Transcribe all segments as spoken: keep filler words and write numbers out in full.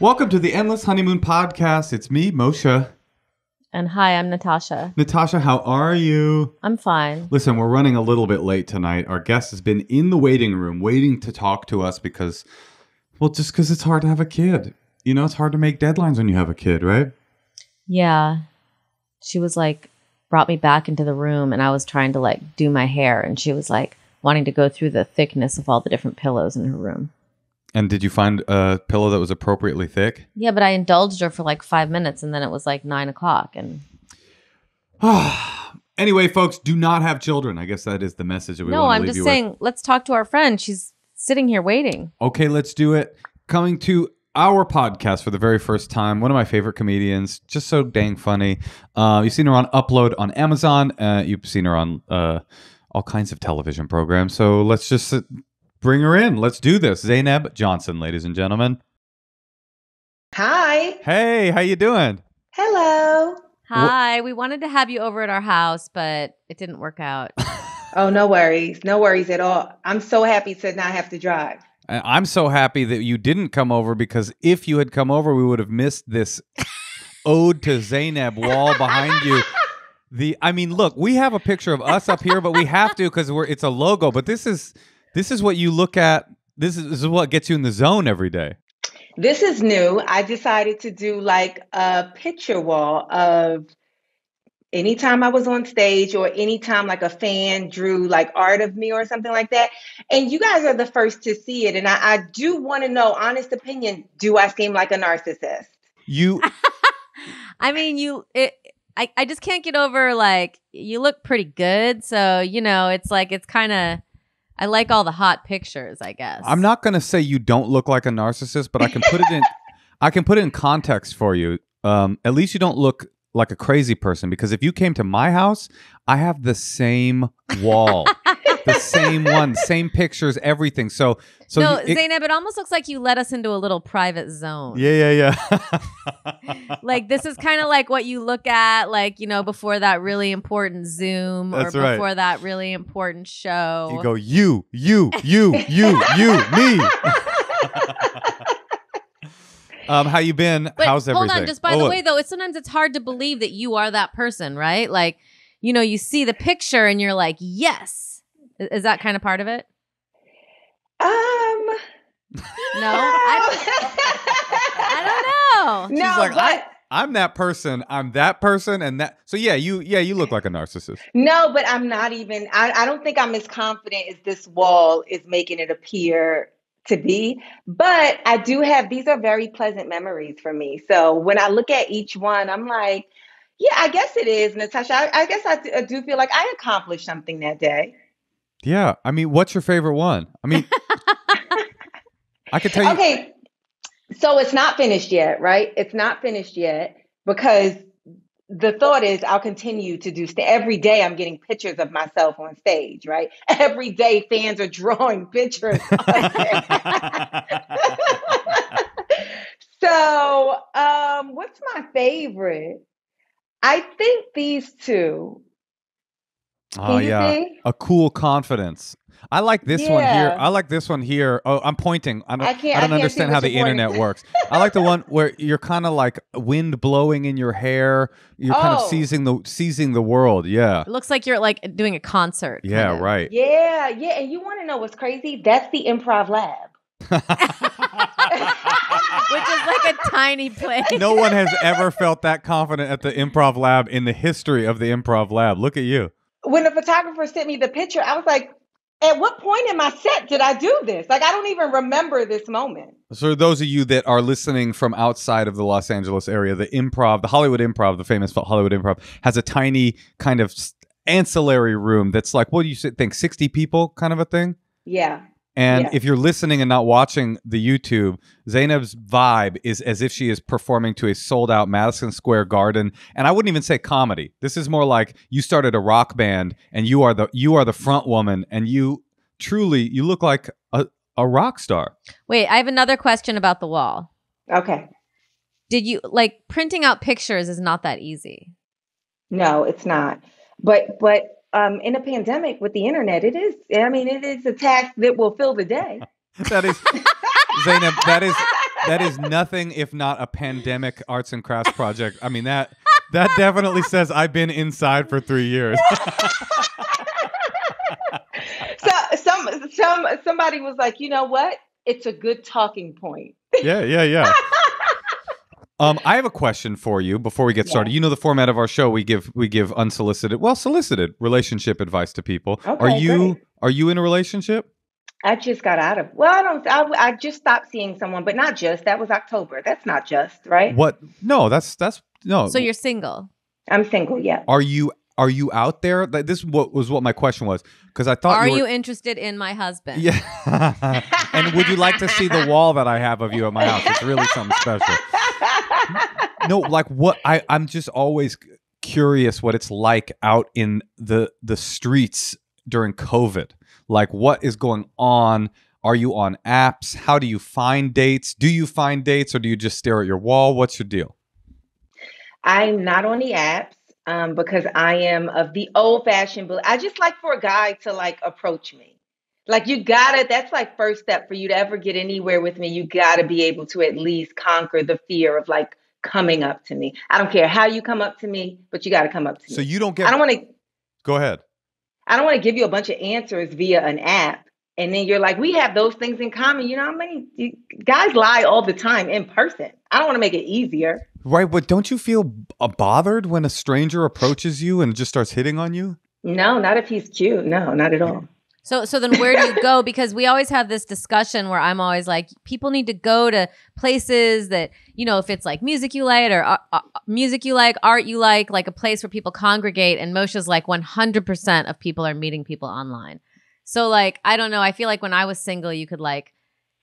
Welcome to the Endless Honeymoon Podcast. It's me, Moshe. And hi, I'm Natasha. Natasha, how are you? I'm fine. Listen, we're running a little bit late tonight. Our guest has been in the waiting room waiting to talk to us because, well, just because it's hard to have a kid. You know, it's hard to make deadlines when you have a kid, right? Yeah. She was like, brought me back into the room and I was trying to like do my hair. And she was like wanting to go through the thickness of all the different pillows in her room. And did you find a pillow that was appropriately thick? Yeah, but I indulged her for like five minutes and then it was like nine o'clock. And anyway, folks, do not have children. I guess that is the message that we no, want to I'm leave you with. No, I'm just saying, let's talk to our friend. She's sitting here waiting. Okay, let's do it. Coming to our podcast for the very first time, one of my favorite comedians, just so dang funny. Uh, you've seen her on Upload on Amazon. Uh, you've seen her on uh, all kinds of television programs. So let's just... Uh, Bring her in. Let's do this. Zainab Johnson, ladies and gentlemen. Hi. Hey, how you doing? Hello. Hi. Wh we wanted to have you over at our house, but it didn't work out. Oh, no worries. No worries at all. I'm so happy to not have to drive. I'm so happy that you didn't come over, because if you had come over, we would have missed this ode to Zainab wall behind you. The I mean, look, we have a picture of us up here, but we have to because we're it's a logo, but this is... This is what you look at. This is, this is what gets you in the zone every day. This is new. I decided to do like a picture wall of anytime I was on stage or anytime like a fan drew like art of me or something like that. And you guys are the first to see it. And I, I do want to know, honest opinion, do I seem like a narcissist? You. I mean, you... It I, I just can't get over like you look pretty good. So, you know, it's like it's kind of... I like all the hot pictures, I guess. I'm not going to say you don't look like a narcissist, but I can put it in I can put it in context for you. Um, at least you don't look like a crazy person, because if you came to my house, I have the same wall. The same one, same pictures, everything. So so No, you, it, Zainab, it almost looks like you let us into a little private zone. Yeah, yeah, yeah. Like this is kind of like what you look at like, you know, before that really important Zoom That's or right. before that really important show. You go you, you, you, you, you, me. Um, how you been? But How's everything? Hold on, just by oh, the way though, it's sometimes it's hard to believe that you are that person, right? Like, you know, you see the picture and you're like, "Yes." Is that kind of part of it? Um, no, I, I don't know. She's no, like, but I, I'm that person. I'm that person, and that. So yeah, you yeah you look like a narcissist. No, but I'm not even. I, I don't think I'm as confident as this wall is making it appear to be. But I do have these are very pleasant memories for me. So when I look at each one, I'm like, yeah, I guess it is, Natasha. I, I guess I, I do feel like I accomplished something that day. Yeah. I mean, what's your favorite one? I mean, I could tell you. Okay. So it's not finished yet, right? It's not finished yet because the thought is I'll continue to do st- every day. I'm getting pictures of myself on stage, right? Every day fans are drawing pictures. So um, what's my favorite? I think these two. Oh yeah, think? A cool confidence. I like this yeah. one here. I like this one here. Oh, I'm pointing. I don't, I can't, I don't I understand how the pointing. internet works. I like the one where you're kind of like wind blowing in your hair. You're oh. kind of seizing the seizing the world. Yeah, it looks like you're like doing a concert. Yeah, kinda. Right. Yeah, yeah. And you want to know what's crazy? That's the Improv Lab. Which is like a tiny place. No one has ever felt that confident at the Improv Lab in the history of the Improv Lab. Look at you. When the photographer sent me the picture, I was like, at what point in my set did I do this? Like, I don't even remember this moment. So those of you that are listening from outside of the Los Angeles area, the Improv, the Hollywood Improv, the famous Hollywood Improv, has a tiny kind of ancillary room that's like, what do you think, sixty people kind of a thing? Yeah. And yeah. if you're listening and not watching the YouTube, Zainab's vibe is as if she is performing to a sold-out Madison Square Garden. And I wouldn't even say comedy. This is more like you started a rock band and you are the you are the front woman and you truly you look like a, a rock star. Wait, I have another question about the wall. Okay. Did you like printing out pictures is not that easy? No, it's not. But but Um, in a pandemic with the internet, it is, I mean, it is a task that will fill the day. That is, Zainab, that is, that is nothing if not a pandemic arts and crafts project. I mean, that that definitely says I've been inside for three years. So some some somebody was like, you know what? It's a good talking point. Yeah, yeah, yeah. Um, I have a question for you before we get yeah. started. You know the format of our show. We give we give unsolicited, well, solicited relationship advice to people. Okay, are you great. Are you in a relationship? I just got out of. Well, I don't. I, I just stopped seeing someone, but not just. That was October. That's not just, right? What? No, that's that's no. So you're single. I'm single. Yeah. Are you Are you out there? This what was what my question was, because I thought. Are you, were, you interested in my husband? Yeah. And would you like to see the wall that I have of you at my house? It's really something special. No, like what I, I'm just always curious what it's like out in the the streets during COVID. Like what is going on? Are you on apps? How do you find dates? Do you find dates or do you just stare at your wall? What's your deal? I'm not on the apps um, because I am of the old fashioned. I just like for a guy to like approach me. Like you gotta, that's like first step for you to ever get anywhere with me. You gotta be able to at least conquer the fear of like coming up to me. I don't care how you come up to me, but you gotta come up to me. So you don't get, I don't want to, go ahead. I don't want to give you a bunch of answers via an app. And then you're like, we have those things in common. You know how many guys lie all the time in person. I don't want to make it easier. Right. But don't you feel bothered when a stranger approaches you and just starts hitting on you? No, not if he's cute. No, not at all. So so then where do you go? Because we always have this discussion where I'm always like, people need to go to places that, you know, if it's like music you like or uh, uh, music you like, art you like, like a place where people congregate. And Moshe's like one hundred percent of people are meeting people online. So like, I don't know. I feel like when I was single, you could like,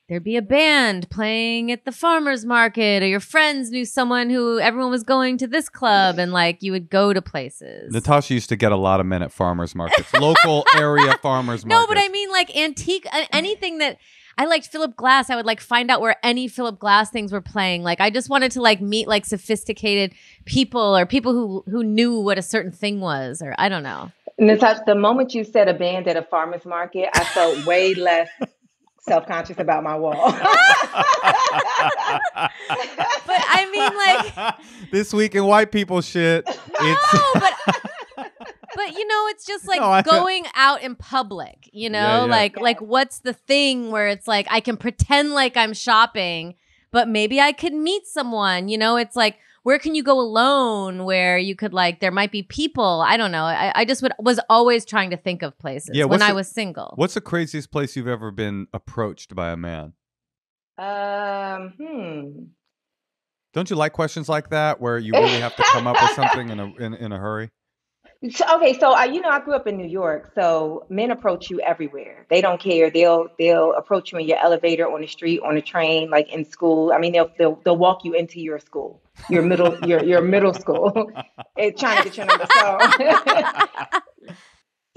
there'd be a band playing at the farmer's market or your friends knew someone who everyone was going to this club and like you would go to places. Natasha used to get a lot of men at farmer's markets, local area farmer's markets. No, but I mean like antique, anything that I liked Philip Glass. I would like find out where any Philip Glass things were playing. Like I just wanted to like meet like sophisticated people or people who, who knew what a certain thing was or I don't know. Natasha, the moment you said a band at a farmer's market, I felt way less self-conscious about my wall. But I mean like this week in white people shit. It's no, but but you know it's just like no, I, going out in public, you know, yeah, yeah. like like what's the thing where it's like I can pretend like I'm shopping, but maybe I could meet someone, you know, it's like where can you go alone where you could like, there might be people. I don't know. I, I just would, was always trying to think of places yeah, when the, I was single. What's the craziest place you've ever been approached by a man? Um, hmm. Don't you like questions like that where you really have to come up with something in a, in, in a hurry? So, okay. So, uh, you know, I grew up in New York. So men approach you everywhere. They don't care. They'll, they'll approach you in your elevator, on the street, on the train, like in school. I mean, they'll, they'll, they'll walk you into your school. Your middle, your your middle school, it's trying to get your number. So,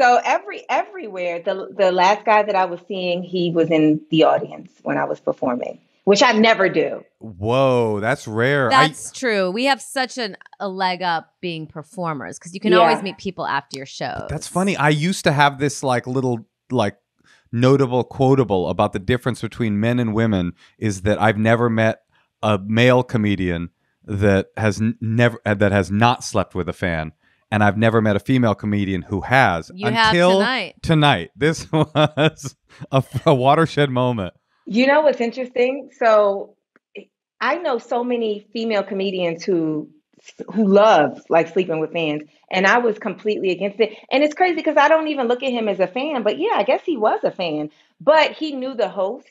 so every everywhere, the the last guy that I was seeing, he was in the audience when I was performing, which I never do. Whoa, that's rare. That's I, true. We have such an a leg up being performers because you can yeah. always meet people after your show. That's funny. I used to have this like little like notable quotable about the difference between men and women is that I've never met a male comedian that has never that has not slept with a fan, and I've never met a female comedian who has. You until have tonight. Tonight, this was a, a watershed moment. You know what's interesting? So I know so many female comedians who who love like sleeping with fans, and I was completely against it. And it's crazy because I don't even look at him as a fan, but yeah, I guess he was a fan, but he knew the host.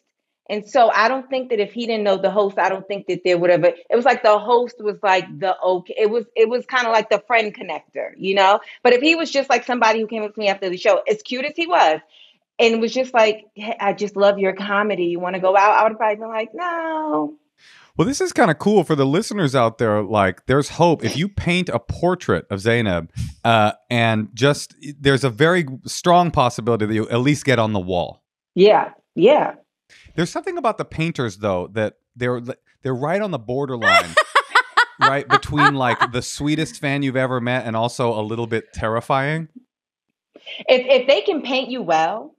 And so I don't think that if he didn't know the host, I don't think that there would have. It was like the host was like the okay. It was it was kind of like the friend connector, you know. But if he was just like somebody who came up to me after the show, as cute as he was, and was just like, hey, I just love your comedy. You want to go out? I would have probably been like, no. Well, this is kind of cool for the listeners out there. Like, there's hope if you paint a portrait of Zainab, uh, and just there's a very strong possibility that you at least get on the wall. Yeah. Yeah. There's something about the painters, though, that they're they're right on the borderline, right? Between like the sweetest fan you've ever met and also a little bit terrifying. If, if they can paint you well,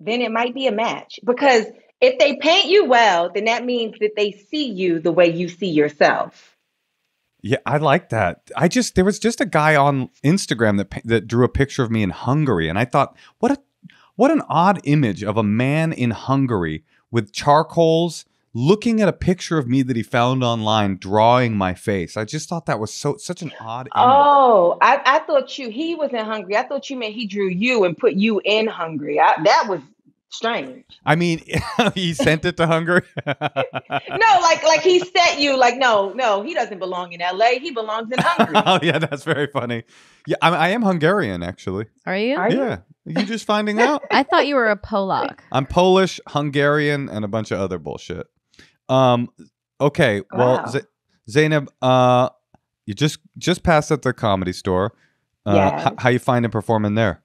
then it might be a match because If they paint you well, then that means that they see you the way you see yourself. Yeah, I like that. I just, there was just a guy on Instagram that that drew a picture of me in Hungary. And I thought, what a, what an odd image of a man in Hungary with charcoals looking at a picture of me that he found online, drawing my face. I just thought that was so such an odd image. Oh, I, I thought you, he was in Hungary. I thought you meant he drew you and put you in Hungary. I, that was strange. I mean, he sent it to Hungary. no, like like he sent you like, no, no, he doesn't belong in L A. He belongs in Hungary. Oh, yeah, that's very funny. Yeah, I, I am Hungarian, actually. Are you? Are yeah. You? Are you just finding out? I thought you were a Polak. I'm Polish, Hungarian, and a bunch of other bullshit. Um. Okay. Wow. Well, Zainab, uh, you just just passed at the Comedy Store. Uh, yeah. How you finding performing there?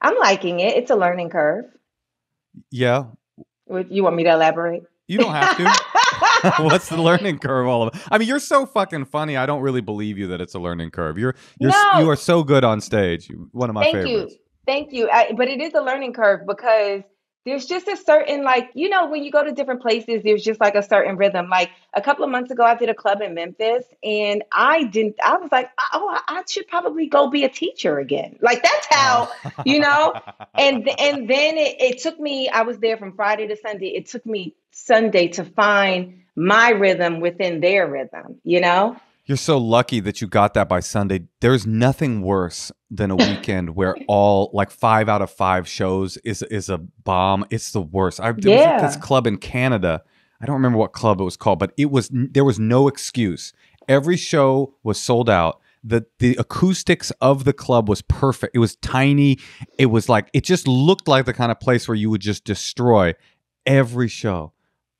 I'm liking it. It's a learning curve. Yeah. You want me to elaborate? You don't have to. What's the learning curve all about? I mean, you're so fucking funny. I don't really believe you that it's a learning curve. You're you're no. you are so good on stage. One of my Thank favorites. You. Thank you. I, but it is a learning curve because there's just a certain, like, you know, when you go to different places, there's just like a certain rhythm. Like a couple of months ago, I did a club in Memphis and I didn't, I was like, oh, I should probably go be a teacher again. Like that's how, you know, and, and then it, it took me, I was there from Friday to Sunday. It took me Sunday to find my rhythm within their rhythm, you know? You're so lucky that you got that by Sunday. There's nothing worse than a weekend where all like five out of five shows is is a bomb. It's the worst. I there yeah. was like this club in Canada. I don't remember what club it was called, but it was there was no excuse. Every show was sold out. The the acoustics of the club was perfect. It was tiny. It was like it just looked like the kind of place where you would just destroy every show.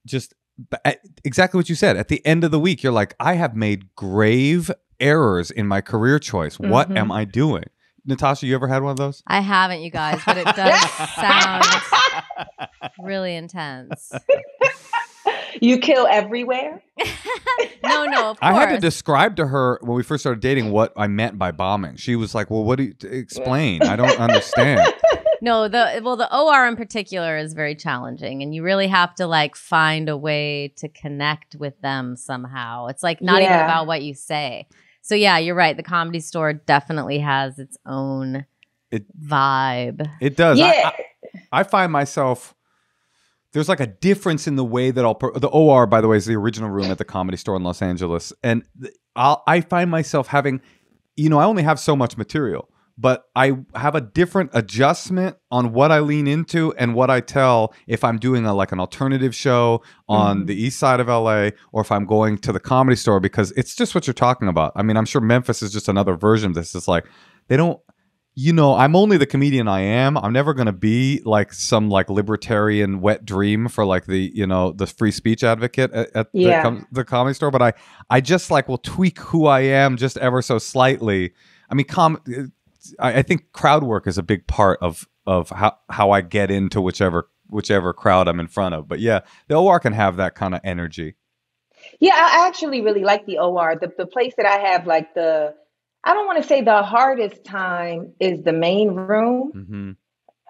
Just But exactly what you said. At the end of the week, you're like, I have made grave errors in my career choice. Mm-hmm. What am I doing? Natasha, you ever had one of those? I haven't, you guys, but it does sound really intense. You kill everywhere? no, no, of course. I had to describe to her when we first started dating what I meant by bombing. She was like, well, what do you explain? I don't understand. No, the well, the O R in particular is very challenging, and you really have to like find a way to connect with them somehow. It's like not yeah. even about what you say. So yeah, you're right. The Comedy Store definitely has its own it, vibe. It does. Yeah. I, I, I find myself there's like a difference in the way that I'll the O R. By the way, is the original room at the Comedy Store in Los Angeles, and I'll, I find myself having, you know, I only have so much material. But I have a different adjustment on what I lean into and what I tell if I'm doing a, like an alternative show on mm-hmm. the east side of L A or if I'm going to the Comedy Store because it's just what you're talking about. I mean, I'm sure Memphis is just another version of this. It's like they don't, you know, I'm only the comedian I am. I'm never going to be like some like libertarian wet dream for like the, you know, the free speech advocate at, at yeah. the, com the Comedy Store. But I, I just like will tweak who I am just ever so slightly. I mean, com. I think crowd work is a big part of of how how I get into whichever whichever crowd I'm in front of. But yeah, the O R can have that kind of energy. Yeah, I actually really like the O R. The the place that I have like the I don't want to say the hardest time is the main room.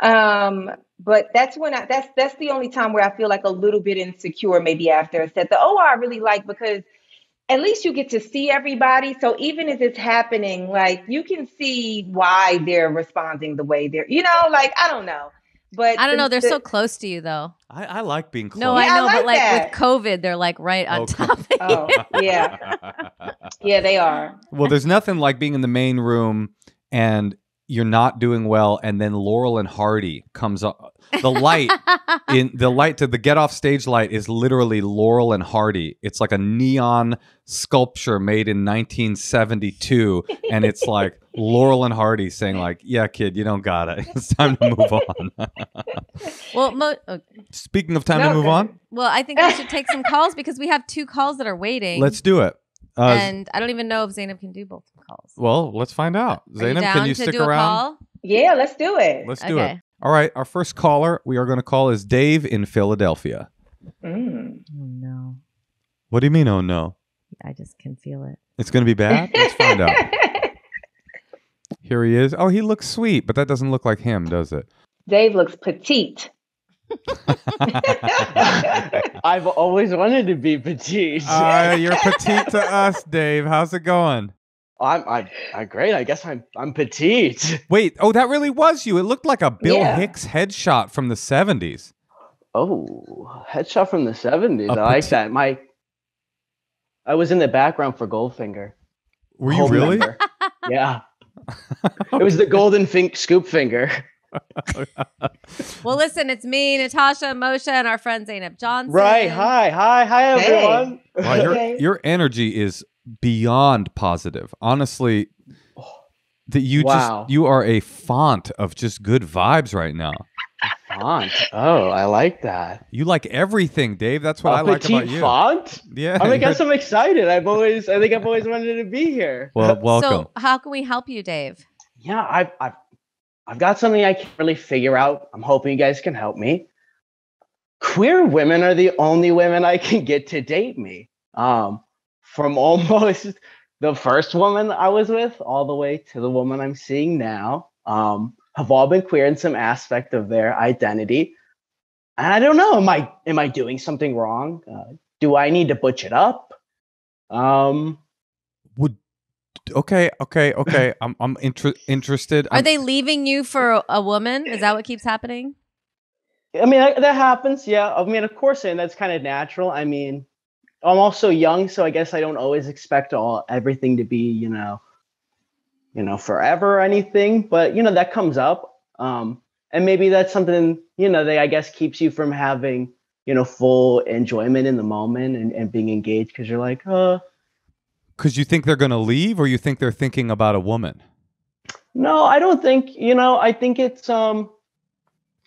Mm-hmm. Um, but that's when I that's that's the only time where I feel like a little bit insecure maybe after a set. The O R I really like because at least you get to see everybody. So even as it's happening, like you can see why they're responding the way they're, you know, like, I don't know. But I don't know. They're the, so close to you, though. I, I like being close. No, yeah, I know. I like but like that. With COVID, they're like right on okay. top of oh, you. Yeah. Yeah, they are. Well, there's nothing like being in the main room and you're not doing well. And then Laurel and Hardy comes up. The light in the light to the get off stage light is literally Laurel and Hardy. It's like a neon sculpture made in nineteen seventy-two. And it's like Laurel and Hardy saying like, yeah, kid, you don't got it. It's time to move on. Well, mo okay. Speaking of time no, to move on. Well, I think we should take some calls because we have two calls that are waiting. Let's do it. Uh, and I don't even know if Zainab can do both calls. Well, let's find out. Are Zainab, you down can you to stick do a around? Call? Yeah, let's do it. Let's okay. do it. All right. Our first caller we are going to call is Dave in Philadelphia. Mm. Oh, no. What do you mean, oh, no? I just can feel it. It's going to be bad? Let's find out. Here he is. Oh, he looks sweet, but that doesn't look like him, does it? Dave looks petite. I've always wanted to be petite. Uh, you're petite to us, Dave. How's it going? I'm, I'm, I'm great. I guess I'm I'm petite. Wait, oh, that really was you. It looked like a Bill yeah. Hicks headshot from the seventies. Oh, headshot from the seventies. A I like that. My, I was in the background for Goldfinger. Were you Gold really? Yeah. It was the golden fink scoop finger. Well, listen, it's me, Natasha, Moshe, and our friend Zainab Johnson. Right. Hi, hi, hi, everyone. Hey. Wow, your, your energy is beyond positive. Honestly, that you wow. just you are a font of just good vibes right now. A font. Oh, I like that. You like everything, Dave. That's what a I like about you. Font? Yeah. I guess I'm excited. I've always I think I've always wanted to be here. Well, welcome. So how can we help you, Dave? Yeah, I've I've I've got something I can't really figure out. I'm hoping you guys can help me. Queer women are the only women I can get to date me. Um, from almost the first woman I was with all the way to the woman I'm seeing now, um, have all been queer in some aspect of their identity. And I don't know, am I am I doing something wrong? Uh, do I need to butch it up? Um, Would Okay, okay, okay. I'm I'm inter interested. I'm Are they leaving you for a, a woman? Is that what keeps happening? I mean, that, that happens, yeah. I mean, of course, and that's kind of natural. I mean, I'm also young, so I guess I don't always expect all everything to be, you know, you know, forever or anything. But, you know, that comes up. Um, and maybe that's something, you know, that I guess keeps you from having, you know, full enjoyment in the moment and, and being engaged because you're like, oh. Because you think they're going to leave, or you think they're thinking about a woman? No, I don't think, you know, I think it's, um,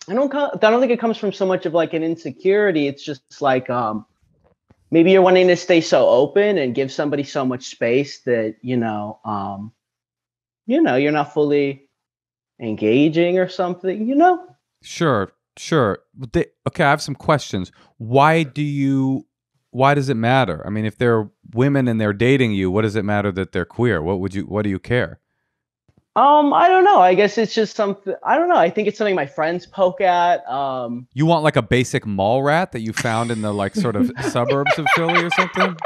I don't, I don't think it comes from so much of like an insecurity. It's just like, um, maybe you're wanting to stay so open and give somebody so much space that, you know, um, you know, you're not fully engaging or something, you know? Sure. Sure. Okay. I have some questions. Why do you, why does it matter? I mean, if they're women and they're dating you, what does it matter that they're queer? What would you, what do you care? Um, I don't know. I guess it's just something, I don't know. I think it's something my friends poke at. Um, you want like a basic mall rat that you found in the like sort of suburbs of Philly or something?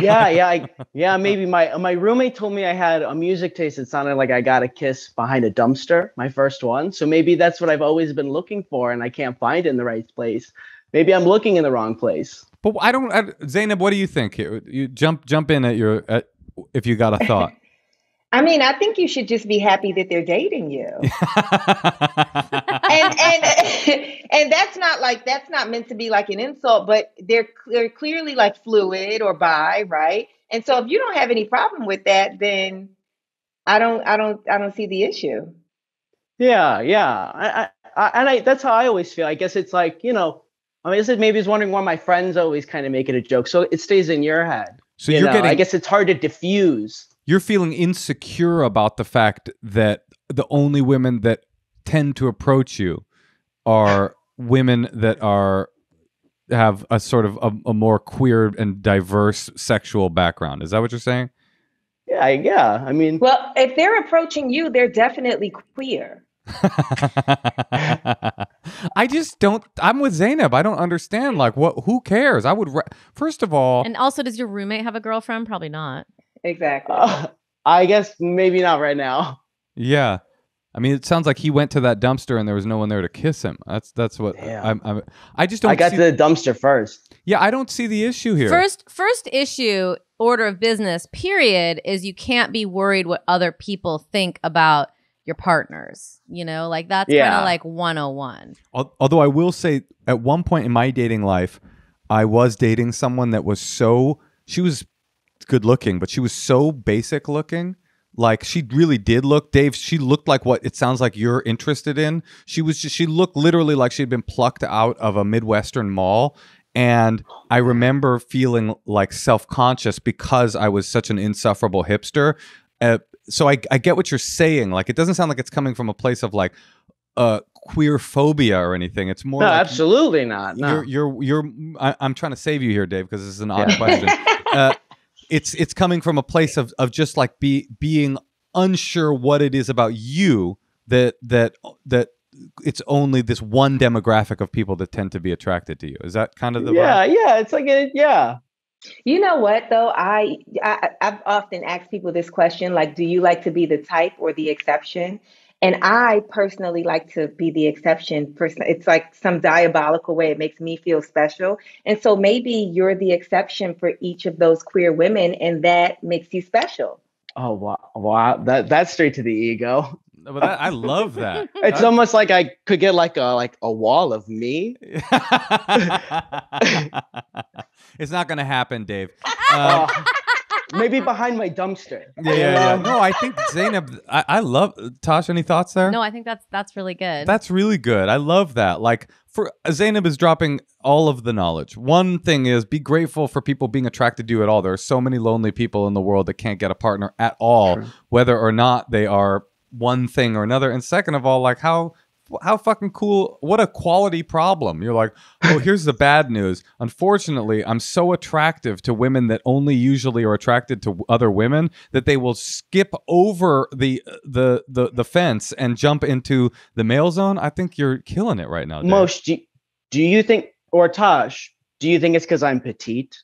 Yeah. Yeah. I, yeah. Maybe my, my roommate told me I had a music taste that sounded like I got a kiss behind a dumpster, my first one. So maybe that's what I've always been looking for and I can't find it in the right place. Maybe I'm looking in the wrong place. But I don't, I, Zainab, what do you think here? You jump, jump in at your, at, if you got a thought. I mean, I think you should just be happy that they're dating you. and and and that's not like, that's not meant to be like an insult, but they're, they're clearly like fluid or bi, right? And so if you don't have any problem with that, then I don't, I don't, I don't see the issue. Yeah. Yeah. I, I, and I, that's how I always feel. I guess it's like, you know, I mean, this is maybe is wondering why my friends always kind of make it a joke. So it stays in your head. So you you're know? getting, I guess it's hard to diffuse. You're feeling insecure about the fact that the only women that tend to approach you are women that are, have a sort of a, a more queer and diverse sexual background. Is that what you're saying? Yeah. Yeah. I mean, well, if they're approaching you, they're definitely queer. I just don't. I'm with Zainab. I don't understand. Like, what? Who cares? I would. First of all, and also, does your roommate have a girlfriend? Probably not. Exactly. Uh, I guess maybe not right now. Yeah, I mean, it sounds like he went to that dumpster and there was no one there to kiss him. That's that's what. I'm, I'm, I just don't. I got see, to the dumpster first. Yeah, I don't see the issue here. First, first issue, order of business. Period. Is you can't be worried what other people think about your partners, you know, like that's yeah. kind of like one oh one. Al although I will say at one point in my dating life, I was dating someone that was so, she was good looking, but she was so basic looking. Like she really did look, Dave, she looked like what it sounds like you're interested in. She was just, she looked literally like she'd been plucked out of a Midwestern mall. And I remember feeling like self-conscious because I was such an insufferable hipster. Uh, So I, I get what you're saying. Like, it doesn't sound like it's coming from a place of like uh, queer phobia or anything. It's more. No, like, absolutely not. No. You're, you're, you're. I, I'm trying to save you here, Dave, because this is an odd yeah. question. uh, it's it's coming from a place of of just like be being unsure what it is about you that that that it's only this one demographic of people that tend to be attracted to you. Is that kind of the yeah, vibe? Yeah. It's like, a, yeah. You know what, though? I, I, I've often asked people this question, like, do you like to be the type or the exception? And I personally like to be the exception. It's like some diabolical way. It makes me feel special. And so maybe you're the exception for each of those queer women, and that makes you special. Oh, wow. Wow. That, that's straight to the ego. But that, I love that. It's I, almost like I could get like a like a wall of me. It's not going to happen, Dave. Um, uh, maybe behind my dumpster. Yeah, yeah, yeah. No, I think Zainab. I, I love Tosh. Any thoughts there? No, I think that's that's really good. That's really good. I love that. Like for Zainab is dropping all of the knowledge. One thing is be grateful for people being attracted to you at all. There are so many lonely people in the world that can't get a partner at all, sure. whether or not they are one thing or another. And second of all, like how how fucking cool, what a quality problem. You're like, oh, here's the bad news. Unfortunately, I'm so attractive to women that only usually are attracted to other women that they will skip over the the the, the fence and jump into the male zone. I think you're killing it right now, Dave. Moshe, do, do you think, or Tosh, do you think it's because I'm petite?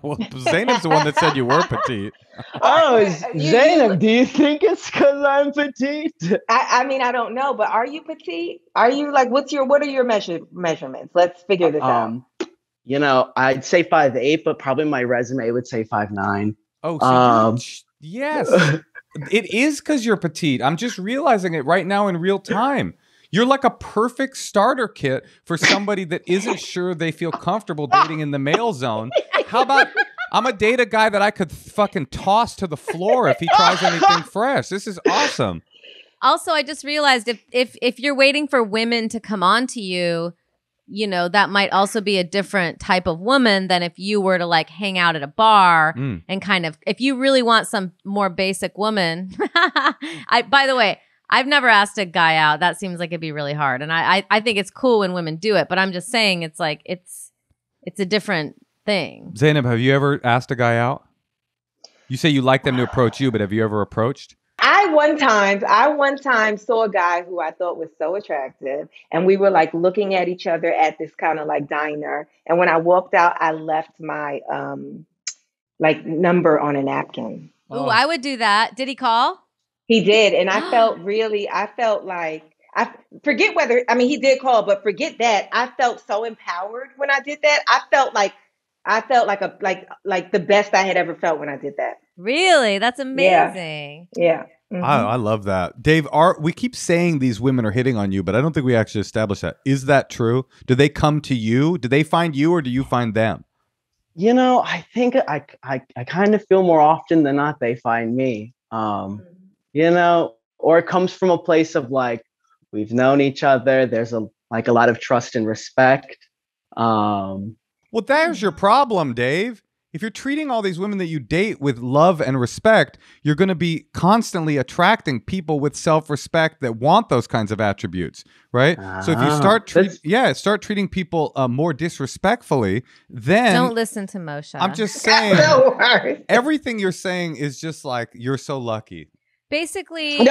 Well, Zainab's the one that said you were petite. Oh, Zainab, do you think it's because I'm petite? I, I mean, I don't know, but are you petite? Are you like, what's your, what are your measure, measurements? Let's figure this um, out. You know, I'd say five eight, but probably my resume would say five nine. Oh, so um, yes. It is because you're petite. I'm just realizing it right now in real time. You're like a perfect starter kit for somebody that isn't sure they feel comfortable dating in the male zone. How about I'm a data guy that I could fucking toss to the floor if he tries anything fresh. This is awesome. Also, I just realized if if if you're waiting for women to come on to you, you know, that might also be a different type of woman than if you were to like hang out at a bar mm. and kind of if you really want some more basic woman. I by the way, I've never asked a guy out. That seems like it'd be really hard. And I, I, I think it's cool when women do it, but I'm just saying it's like, it's, it's a different thing. Zainab, have you ever asked a guy out? You say you like them to approach you, but have you ever approached? I one time, I one time saw a guy who I thought was so attractive. And we were like looking at each other at this kind of like diner. And when I walked out, I left my um, like number on a napkin. Oh, ooh, I would do that. Did he call? He did. And I felt really, I felt like, I forget whether, I mean, he did call, but forget that. I felt so empowered when I did that. I felt like, I felt like a, like, like the best I had ever felt when I did that. Really? That's amazing. Yeah. yeah. Mm-hmm. I, I love that. Dave, are, we keep saying these women are hitting on you, but I don't think we actually established that. Is that true? Do they come to you? Do they find you or do you find them? You know, I think I, I, I kind of feel more often than not, they find me. Um, You know, or it comes from a place of like, we've known each other. There's a like a lot of trust and respect. Um, well, there's your problem, Dave. If you're treating all these women that you date with love and respect, you're going to be constantly attracting people with self-respect that want those kinds of attributes, right? Uh, so if you start, tre yeah, start treating people uh, more disrespectfully, then don't listen to Moshe. I'm just saying, no worries. Everything you're saying is just like you're so lucky. Basically,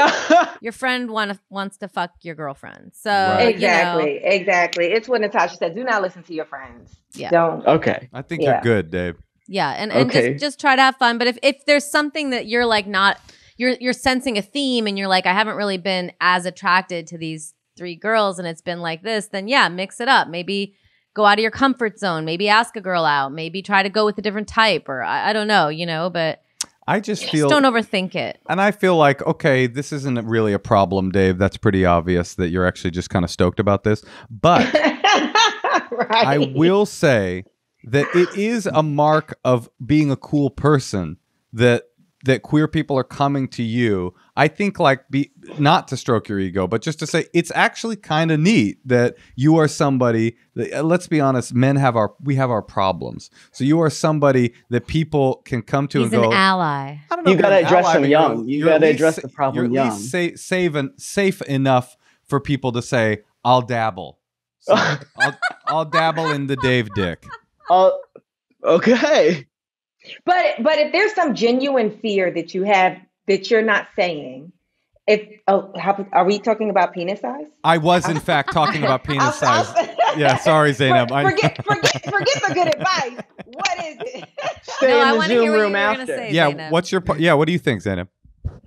your friend want to, wants to fuck your girlfriend. So right. Exactly, you know. Exactly. It's what Natasha said. Do not listen to your friends. Yeah. Don't. Okay. I think yeah. you're good, Dave. Yeah, and, and okay. just, just try to have fun. But if, if there's something that you're like not, you're you're sensing a theme and you're like, I haven't really been as attracted to these three girls and it's been like this, then yeah, mix it up. Maybe go out of your comfort zone. Maybe ask a girl out. Maybe try to go with a different type or I, I don't know, you know, but... I just feel... Just don't overthink it. And I feel like, okay, this isn't really a problem, Dave. That's pretty obvious that you're actually just kind of stoked about this. But right. I will say that it is a mark of being a cool person that that queer people are coming to you. I think like, be, not to stroke your ego, but just to say it's actually kind of neat that you are somebody, that, let's be honest, men have our, we have our problems. So you are somebody that people can come to He's and go. He's an ally. I don't know you got to address them young. You got to address the problem young. You're at least sa safe, and safe enough for people to say, I'll dabble. So I'll, I'll dabble in the Dave dick. Uh, okay. But but if there's some genuine fear that you have that you're not saying, If oh, how, are we talking about penis size? I was, in fact, talking about penis I'll, size. I'll, yeah, sorry, Zainab. For, forget, forget, forget the good advice. What is it? Stay no, in the I Zoom room after. Say, yeah, Zainab. What's your? Yeah, what do you think, Zainab?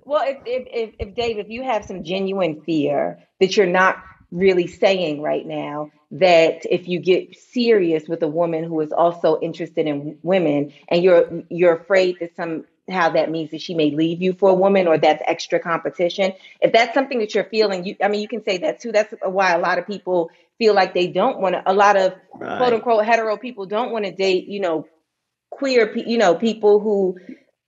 Well, if, if if if Dave, if you have some genuine fear that you're not really saying right now, that if you get serious with a woman who is also interested in women, and you're you're afraid that some. How that means that she may leave you for a woman, or that's extra competition. If that's something that you're feeling, you, I mean, you can say that too. That's why a lot of people feel like they don't want to, a lot of right. quote unquote hetero people don't want to date, you know, queer, you know, people who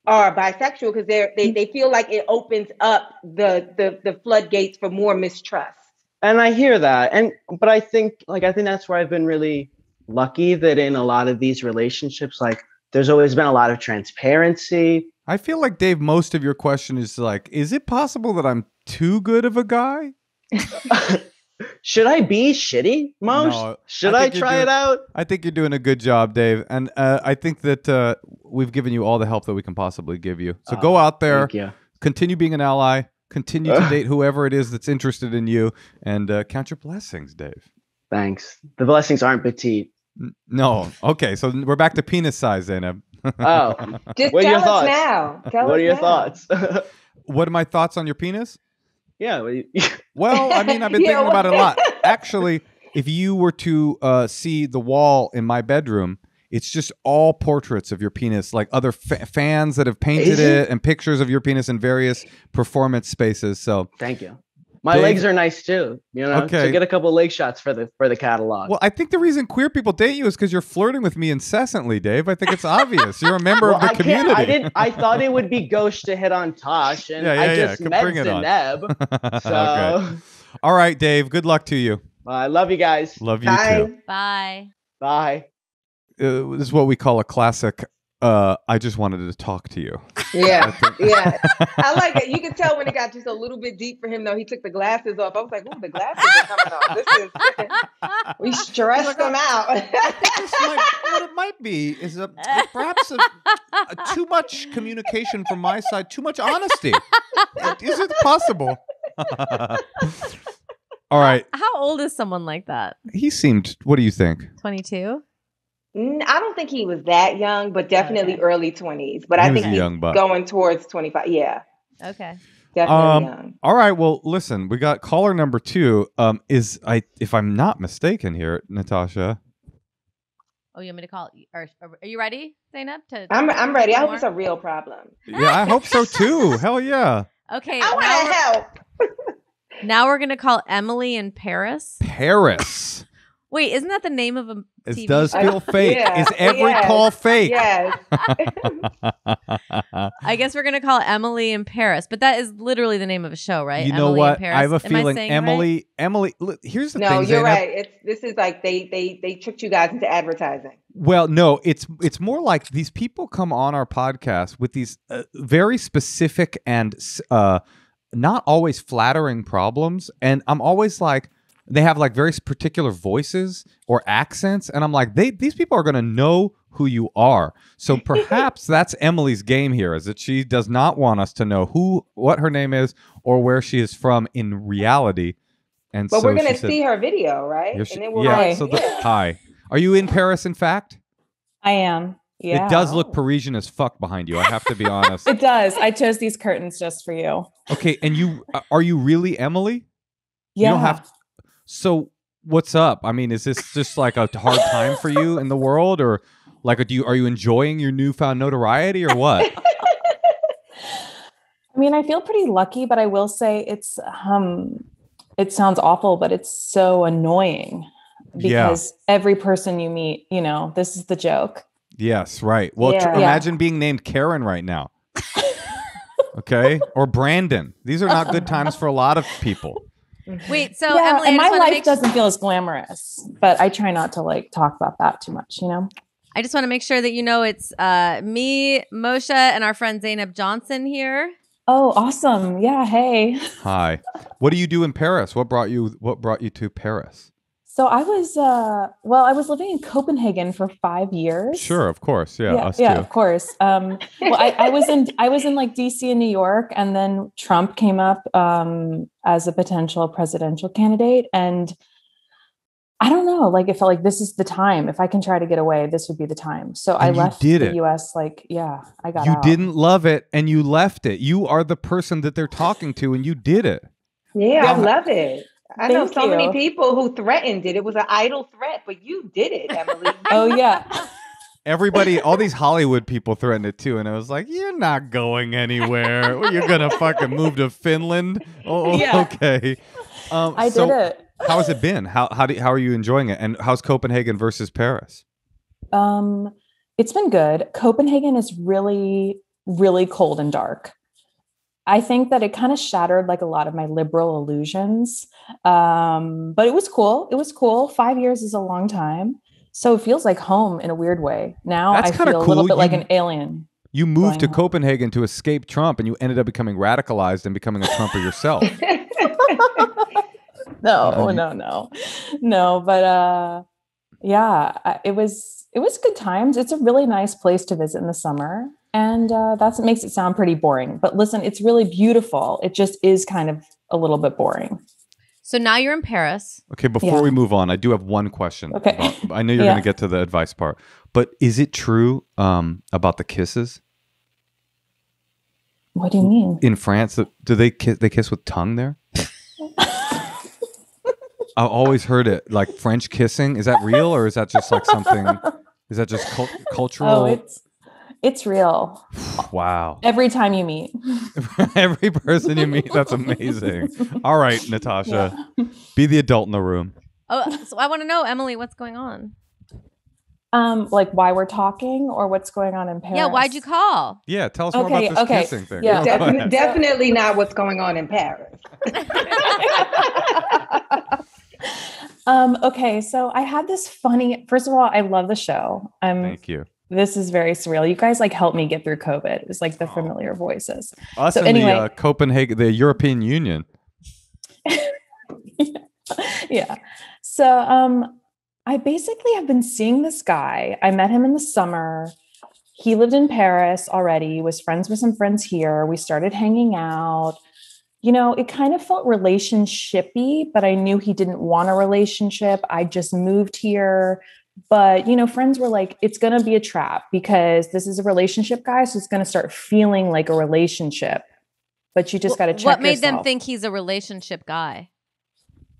are bisexual, because they're, they, they feel like it opens up the, the, the floodgates for more mistrust. And I hear that. And, but I think like, I think that's where I've been really lucky, that in a lot of these relationships, like, there's always been a lot of transparency. I feel like, Dave, most of your question is like, is it possible that I'm too good of a guy? Should I be shitty, Moshe? No, Should I, I try doing, it out? I think you're doing a good job, Dave. And uh, I think that uh, we've given you all the help that we can possibly give you. So uh, go out there, continue being an ally, continue uh. to date whoever it is that's interested in you, and uh, count your blessings, Dave. Thanks. The blessings aren't petite. No. Okay. So we're back to penis size, Zainab. Oh. Just what are tell your us thoughts? now. Tell what us are your now. thoughts? What are my thoughts on your penis? Yeah. Well, you... well I mean, I've been thinking about it a lot. Actually, if you were to uh, see the wall in my bedroom, it's just all portraits of your penis, like other fa fans that have painted it and pictures of your penis in various performance spaces. So thank you. My Dave. legs are nice too, you know. Okay. So get a couple of leg shots for the for the catalog. Well, I think the reason queer people date you is because you're flirting with me incessantly, Dave. I think it's obvious. You're a member well, of the I community. I didn't. I thought it would be gauche to hit on Tosh, and yeah, yeah, I just yeah. met Zainab. So, okay. All right, Dave. Good luck to you. I uh, love you guys. Love you Bye. too. Bye. Bye. Uh, this is what we call a classic. Uh, I just wanted to talk to you. Yeah, I yeah. I like it. You can tell when it got just a little bit deep for him, though. He took the glasses off. I was like, "Ooh, the glasses are coming off. This is we stressed like, them out." might, what it might be is a, perhaps a, a too much communication from my side, too much honesty. Is it possible? All right. How, how old is someone like that? He seemed. What do you think? twenty-two. I don't think he was that young, but definitely okay. early twenties. But he I think he's young going towards twenty-five. Yeah. Okay. Definitely um, young. All right. Well, listen, we got caller number two. Um, is I if I'm not mistaken here, Natasha. Oh, you want me to call? Are, are you ready, Zainab? To I'm I'm ready. More? I hope it's a real problem. Yeah, I hope so too. Hell yeah. Okay. I want to help. Now we're gonna call Emily in Paris. Paris. Wait, isn't that the name of a T V? It does feel fake. Yeah. Is every yes. call fake? Yes. I guess we're going to call Emily in Paris, but that is literally the name of a show, right? You Emily know what? In Paris. I have a Am feeling Emily, right? Emily, look, here's the no, thing. No, you're Zainab. right. It's, this is like they, they, they tricked you guys into advertising. Well, no, it's, it's more like these people come on our podcast with these uh, very specific and uh, not always flattering problems. And I'm always like, they have like very particular voices or accents. And I'm like, they these people are going to know who you are. So perhaps that's Emily's game here, is that she does not want us to know who, what her name is or where she is from in reality. And but so we're going to see her video, right? She, and then we'll yeah, so the, hi. Are you in Paris, in fact? I am. Yeah. It does look Parisian as fuck behind you. I have to be honest. It does. I chose these curtains just for you. Okay. And you, are you really Emily? Yeah. You don't have to. So what's up? I mean, is this just like a hard time for you in the world, or like, do you are you enjoying your newfound notoriety, or what? I mean, I feel pretty lucky, but I will say it's um, it sounds awful, but it's so annoying because yeah. every person you meet, you know, this is the joke. Yes, right. Well, yeah. imagine yeah. being named Karen right now, okay, or Brandon. These are not good times for a lot of people. Wait, so yeah, Emily, and my life make... doesn't feel as glamorous, but I try not to like talk about that too much, you know? I just want to make sure that you know it's uh, me, Moshe, and our friend Zainab Johnson here. Oh, awesome. Yeah, hey. Hi. What do you do in Paris? What brought you what brought you to Paris? So I was, uh, well, I was living in Copenhagen for five years. Sure, of course, yeah, yeah, us yeah too. of course. Um, well, I, I was in, I was in like D C and New York, and then Trump came up um, as a potential presidential candidate, and I don't know, like it felt like this is the time. If I can try to get away, this would be the time. So and I left the it. U S. Like, yeah, I got. You out. didn't love it, and you left it. You are the person that they're talking to, and you did it. Yeah, yeah. I love it. I Thank know so you. many people who threatened it. It was an idle threat, but you did it, Emily. Oh, yeah. Everybody, all these Hollywood people threatened it, too. And I was like, you're not going anywhere. You're going to fucking move to Finland? Oh, yeah. Okay. Um, I so did it. How has it been? How how, do, how are you enjoying it? And how's Copenhagen versus Paris? Um, It's been good. Copenhagen is really, really cold and dark. I think that it kind of shattered like a lot of my liberal illusions. Um, but it was cool. It was cool. Five years is a long time. So it feels like home in a weird way. Now That's I feel cool. a little bit you, like an alien. You moved to home. Copenhagen to escape Trump, and you ended up becoming radicalized and becoming a Trumper yourself. no, no, no, no. But uh, yeah, it was, it was good times. It's a really nice place to visit in the summer. And uh, that's what makes it sound pretty boring. But listen, it's really beautiful. It just is kind of a little bit boring. So now you're in Paris. Okay, before yeah. we move on, I do have one question. Okay. About, I know you're yeah. going to get to the advice part. But is it true um, about the kisses? What do you mean? In France, do they kiss, they kiss with tongue there? I always heard it, like French kissing. Is that real or is that just like something? Is that just cult- cultural? Oh, it's... It's real. Wow. Every time you meet. Every person you meet. That's amazing. All right, Natasha. Yeah. Be the adult in the room. Oh, so I want to know, Emily, what's going on? Um, like why we're talking or what's going on in Paris? Yeah, why'd you call? Yeah, tell us okay, more about this okay. kissing thing. Yeah. Go Def- go definitely not what's going on in Paris. um, okay, so I had this funny... First of all, I love the show. Um, Thank you. This is very surreal. You guys like helped me get through COVID. It was like the familiar voices. Us so in anyway, the uh, Copenhagen, the European Union. yeah. yeah. So um, I basically have been seeing this guy. I met him in the summer. He lived in Paris already, was friends with some friends here. We started hanging out. You know, it kind of felt relationshipy, but I knew he didn't want a relationship. I just moved here. But, you know, friends were like, it's going to be a trap because this is a relationship guy. So it's going to start feeling like a relationship. But you just well, got to check yourself. What made them think he's a relationship guy?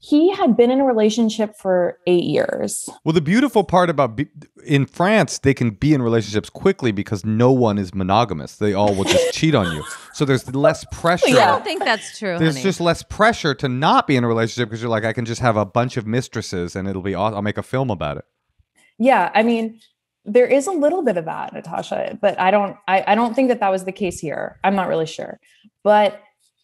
He had been in a relationship for eight years. Well, the beautiful part about be- in France, they can be in relationships quickly because no one is monogamous. They all will just cheat on you. So there's less pressure. Yeah, I don't think that's true. There's honey. just less pressure to not be in a relationship because you're like, I can just have a bunch of mistresses and it'll be awesome. I'll make a film about it. Yeah, I mean, there is a little bit of that, Natasha, but I don't, I, I don't think that that was the case here. I'm not really sure. But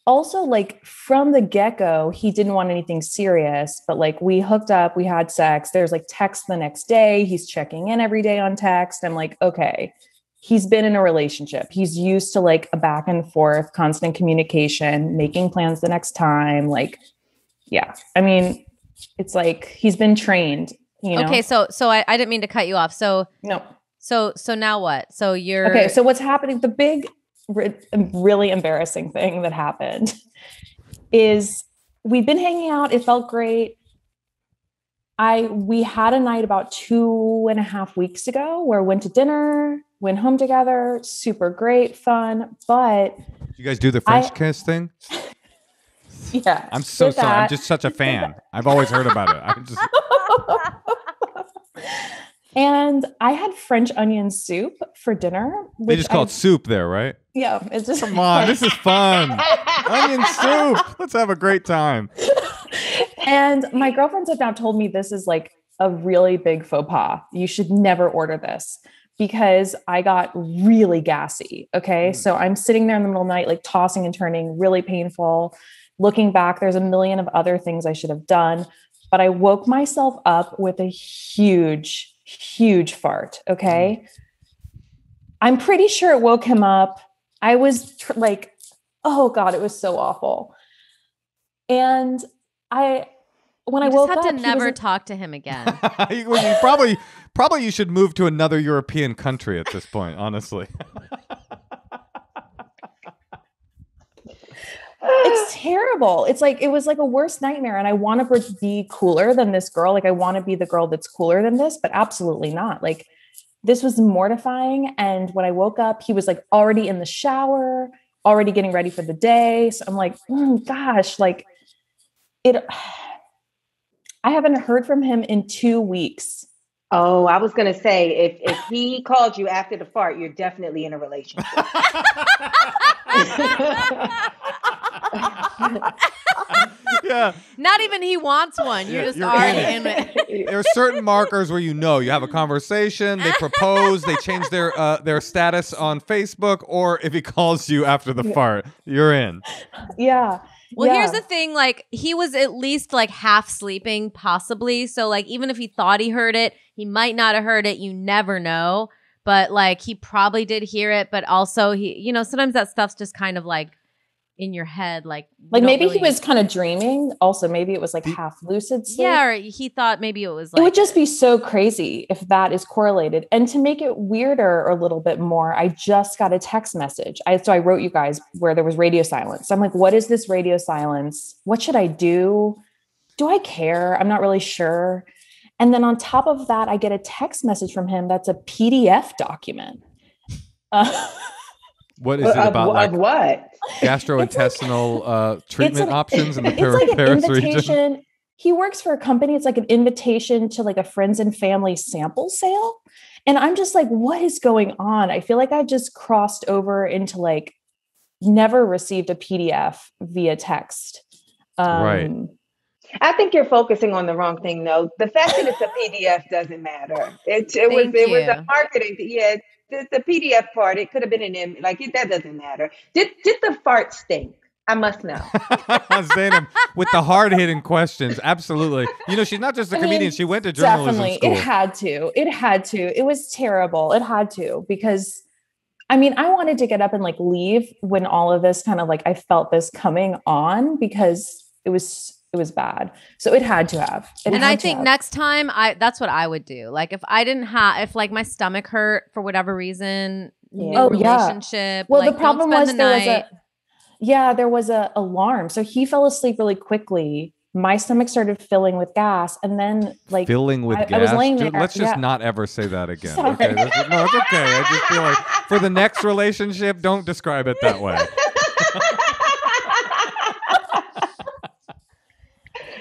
also, like, from the get-go, he didn't want anything serious, but, like, we hooked up, we had sex. There's, like, text the next day. He's checking in every day on text. I'm like, okay, he's been in a relationship. He's used to, like, a back and forth, constant communication, making plans the next time. Like, yeah, I mean, it's like he's been trained. You know? Okay, so so I, I didn't mean to cut you off. So no, so so now what? So you're okay. So what's happening? The big, re- really embarrassing thing that happened is we've been hanging out. It felt great. I we had a night about two and a half weeks ago where we went to dinner, went home together, super great, fun. But you guys do the French I, kiss thing. Yeah, I'm so sorry. That. I'm just such a fan. I've always heard about it. I'm just. And I had French onion soup for dinner. They just call I, it soup there, right? Yeah, it's just come on. Like, this is fun. Onion soup. Let's have a great time. And my girlfriends have now told me this is like a really big faux pas. You should never order this because I got really gassy. Okay, mm. So I'm sitting there in the middle of the night, like tossing and turning, really painful. Looking back, there's a million of other things I should have done, but I woke myself up with a huge, huge fart, okay? I'm pretty sure it woke him up. I was tr- like, oh God, it was so awful. And I when you I woke up, had to never talk to him again. you, you probably, probably, you should move to another European country at this point, honestly. It's terrible. It's like, it was like a worst nightmare. And I want to be cooler than this girl. Like, I want to be the girl that's cooler than this, but absolutely not. Like, this was mortifying. And when I woke up, he was like already in the shower, already getting ready for the day. So I'm like, mm, gosh, like it, I haven't heard from him in two weeks. Oh, I was going to say, if if he called you after the fart, you're definitely in a relationship. Yeah. Not even he wants one. You yeah, just are in it. it. There are certain markers where you know you have a conversation, they propose, they change their uh, their status on Facebook, or if he calls you after the yeah. fart, you're in. Yeah. Well, yeah. here's the thing, like, he was at least like half sleeping, possibly. So like, even if he thought he heard it, he might not have heard it. You never know. But like, he probably did hear it. But also, he, you know, sometimes that stuff's just kind of like in your head. Like, like maybe really... he was kind of dreaming. Also, maybe it was like half lucid sleep. Yeah, or he thought maybe it was like. It would just be so crazy if that is correlated. And to make it weirder or a little bit more, I just got a text message. I, so I wrote you guys where there was radio silence. So I'm like, what is this radio silence? What should I do? Do I care? I'm not really sure. And then on top of that, I get a text message from him that's a P D F document. Uh, What is it about? Of, like, of what? Gastrointestinal like, uh, treatment an, options in the Paris region? It's like an invitation. Region. He works for a company. It's like an invitation to like a friends and family sample sale. And I'm just like, what is going on? I feel like I just crossed over into like never received a P D F via text. Um, right. I think you're focusing on the wrong thing, though. The fact that it's a P D F doesn't matter. It, it was it you. was a marketing. Yeah. The, the P D F part, it could have been an M. Like, it, that doesn't matter. Did did the fart stink? I must know. Zainab, with the hard-hitting questions, absolutely. You know, she's not just a comedian. I mean, she went to journalism definitely. school. It had to. It had to. It was terrible. It had to. Because, I mean, I wanted to get up and, like, leave when all of this kind of, like, I felt this coming on because it was... It was bad. So it had to have. It and I think have. next time, I that's what I would do. Like, if I didn't have, if like my stomach hurt for whatever reason, yeah. oh, relationship. Yeah. Well, like, the problem was the there night. was a, yeah, there was a alarm. So he fell asleep really quickly. My stomach started filling with gas, and then like filling with I, gas. I was laying there. Let's just yeah. not ever say that again. Okay? That's, no, it's okay. I just feel like for the next relationship, don't describe it that way.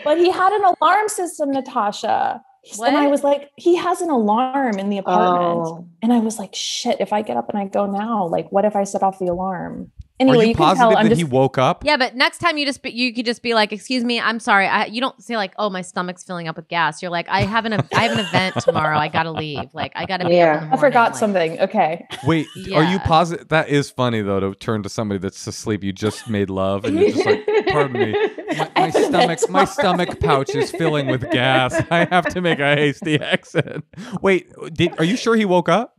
But he had an alarm system, Natasha. What? And I was like, he has an alarm in the apartment. Oh. And I was like, shit, if I get up and I go now, like, what if I set off the alarm? Anyway, Are you, you positive can tell that I'm just... he woke up? Yeah, but next time you just be, you could just be like, excuse me, I'm sorry. I, you don't say like, oh, my stomach's filling up with gas. You're like, I have an I have an event tomorrow. I gotta leave. Like, I gotta be yeah. up in the morning. I forgot like, something. Okay. Wait, yeah. are you positive? That is funny though, to turn to somebody that's asleep. You just made love and you're just like, pardon me, my, my stomach, my stomach pouch is filling with gas. I have to make a hasty exit. Wait, did, are you sure he woke up?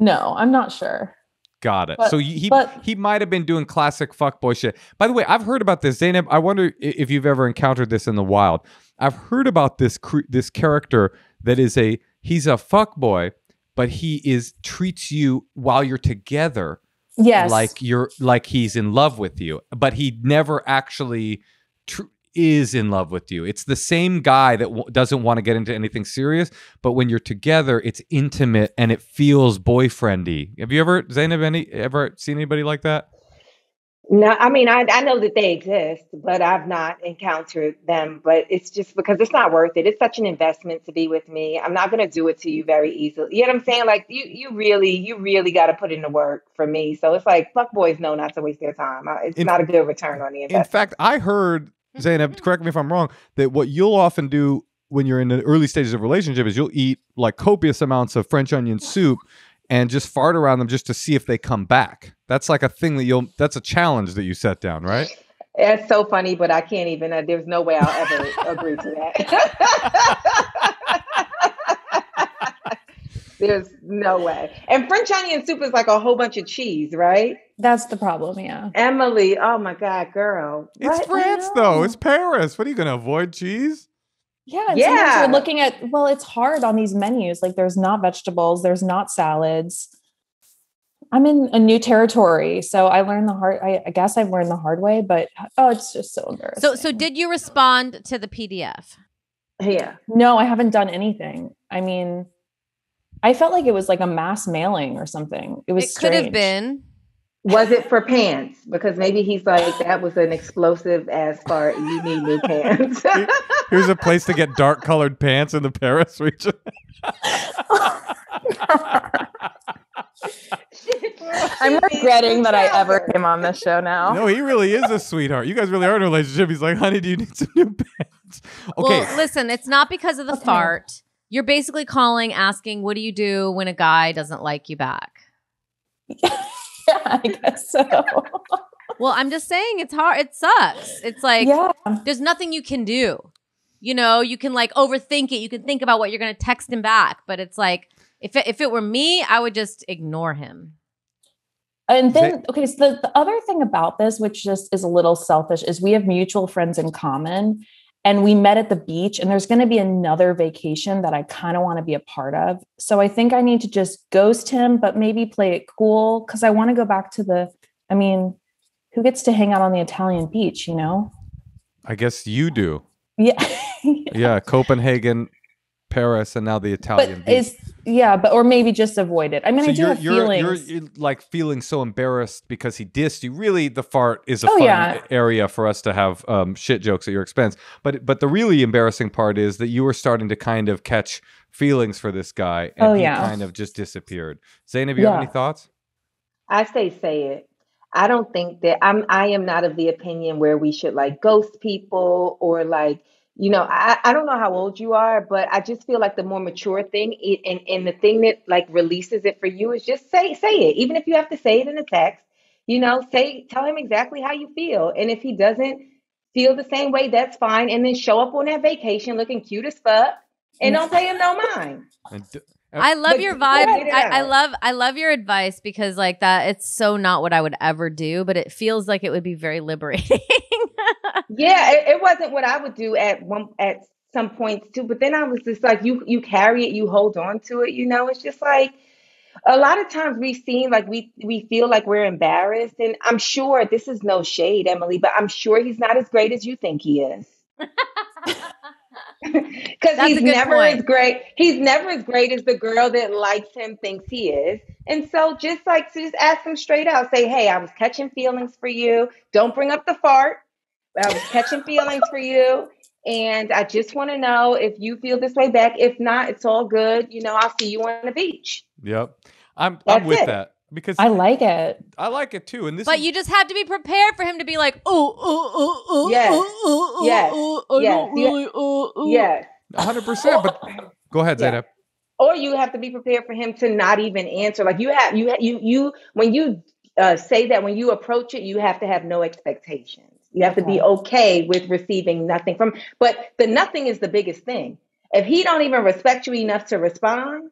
No, I'm not sure. Got it. But, so he but, he might have been doing classic fuckboy shit. By the way, I've heard about this, Zainab. I wonder if you've ever encountered this in the wild. I've heard about this cr this character that is a he's a fuckboy, but he is treats you while you're together, yes, like you're like he's in love with you, but he never actually tr is in love with you. It's the same guy that w doesn't want to get into anything serious, but when you're together, it's intimate and it feels boyfriendy. Have you ever, Zainab, any ever seen anybody like that? No, I mean, I, I know that they exist, but I've not encountered them. But it's just because it's not worth it. It's such an investment to be with me. I'm not going to do it to you very easily. You know what I'm saying? Like, you, you really, you really got to put in the work for me. So it's like, fuck boys know not to waste their time. It's in, not a good return on the investment. In fact, I heard, Zainab, correct me if I'm wrong, that what you'll often do when you're in the early stages of a relationship is you'll eat like copious amounts of French onion soup and just fart around them just to see if they come back. That's like a thing that you'll, that's a challenge that you set down, right? It's so funny, but I can't even, uh, there's no way I'll ever agree to that. There's no way. And French onion soup is like a whole bunch of cheese, right? That's the problem, yeah. Emily, oh my God, girl. It's what? France, though. It's Paris. What, are you going to avoid cheese? Yeah. Yeah. You're looking at, well, it's hard on these menus. Like, there's not vegetables. There's not salads. I'm in a new territory. So I learned the hard, I, I guess I've learned the hard way, but oh, it's just so embarrassing. So, so did you respond to the P D F? Yeah. No, I haven't done anything. I mean, I felt like it was like a mass mailing or something. It was It strange. Could have been. Was it for pants? Because maybe he's like, that was an explosive ass fart. You need new pants. Here's a place to get dark colored pants in the Paris region. I'm regretting that I ever came on this show now. No, he really is a sweetheart. You guys really are in a relationship. He's like, honey, do you need some new pants? Okay. Well, listen, it's not because of the okay. fart. You're basically calling, asking, what do you do when a guy doesn't like you back? Yeah, I guess so. Well, I'm just saying it's hard. It sucks. It's like, yeah. There's nothing you can do. You know, you can like overthink it. You can think about what you're going to text him back. But it's like, if it, if it were me, I would just ignore him. And then, okay, so the, the other thing about this, which just is a little selfish, is we have mutual friends in common. And we met at the beach, and there's going to be another vacation that I kind of want to be a part of. So I think I need to just ghost him, but maybe play it cool. Cause I want to go back to the, I mean, who gets to hang out on the Italian beach, you know? I guess you do. Yeah. Yeah. Yeah. Copenhagen, Paris, and now the Italian but beach. Is, yeah. But, or maybe just avoid it. I mean, so I do you're, have you're, feelings. You're, you're like feeling so embarrassed because he dissed you. Really, the fart is a oh, fun yeah. area for us to have um, shit jokes at your expense. But but the really embarrassing part is that you were starting to kind of catch feelings for this guy. And oh, he yeah. kind of just disappeared. Zainab, you yeah. have any thoughts? I say say it. I don't think that I'm, I am not of the opinion where we should like ghost people or like, you know, I, I don't know how old you are, but I just feel like the more mature thing it, and, and the thing that like releases it for you is just say say it. Even if you have to say it in a text, you know, say tell him exactly how you feel. And if he doesn't feel the same way, that's fine. And then show up on that vacation looking cute as fuck and don't pay him no mind. I love but your vibe. I, I love I love your advice because like that, it's so not what I would ever do, but it feels like it would be very liberating. Yeah, it, it wasn't what I would do at one at some points too. But then I was just like, you you carry it, you hold on to it. You know, it's just like a lot of times we've seen like we we feel like we're embarrassed, and I'm sure this is no shade, Emily, but I'm sure he's not as great as you think he is. Because he's never point. as great. He's never as great as the girl that likes him thinks he is. And so just like to just ask him straight out, say, hey, I was catching feelings for you. Don't bring up the fart. I was catching feelings for you. And I just want to know if you feel this way back. If not, it's all good. You know, I'll see you on the beach. Yep. I'm That's I'm with it. that. Because I like it. I like it too. And this But is, you just have to be prepared for him to be like, oh, oh, oh, oh, yes. oh, oh, yes. oh, oh, yes. oh, really, oh, oh. Yes. one hundred percent. But go ahead, Zainab. Yeah. Or you have to be prepared for him to not even answer. Like you have, you, you, you, when you uh, say that, when you approach it, you have to have no expectations. You have to be okay with receiving nothing from, but the nothing is the biggest thing. If he don't even respect you enough to respond,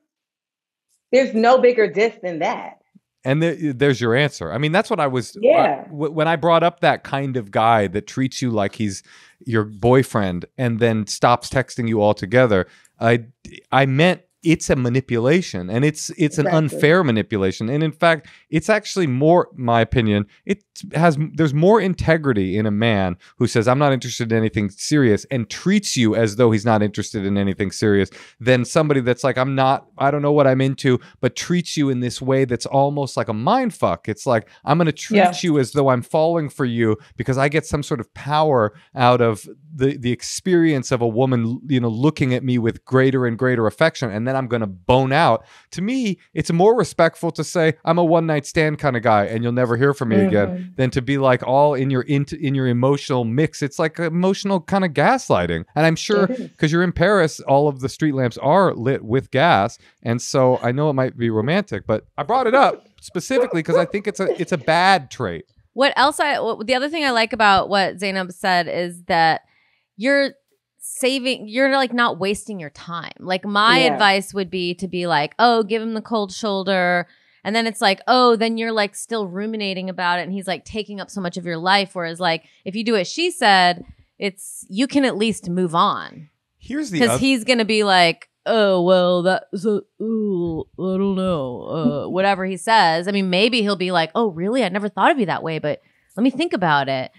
there's no bigger diss than that. And there, there's your answer. I mean, that's what I was, yeah. uh, w- when I brought up that kind of guy that treats you like he's your boyfriend and then stops texting you altogether, I, I meant it's a manipulation, and it's it's exactly. an unfair manipulation. And in fact, it's actually more, my opinion, it has there's more integrity in a man who says, I'm not interested in anything serious and treats you as though he's not interested in anything serious than somebody that's like, I'm not, I don't know what I'm into, but treats you in this way that's almost like a mind fuck. It's like, I'm going to treat yeah. you as though I'm falling for you because I get some sort of power out of the the experience of a woman, you know, looking at me with greater and greater affection. And then I'm going to bone out. To me, it's more respectful to say I'm a one night stand kind of guy and you'll never hear from me mm-hmm. again than to be like all in your in, in your emotional mix. It's like emotional kind of gaslighting. And I'm sure because you're in Paris, all of the street lamps are lit with gas. And so I know it might be romantic, but I brought it up specifically because I think it's a it's a bad trait. What else I the other thing I like about what Zainab said is that you're saving, you're like not wasting your time. Like my yeah. advice would be to be like, oh, give him the cold shoulder, And then it's like, oh, then you're like still ruminating about it. And he's like taking up so much of your life. Whereas like if you do what she said, it's you can at least move on. Here's the because he's going to be like, oh, well, that's a, ooh, I don't know, uh, whatever he says. I mean, maybe he'll be like, oh, really? I never thought of you that way. But let me think about it.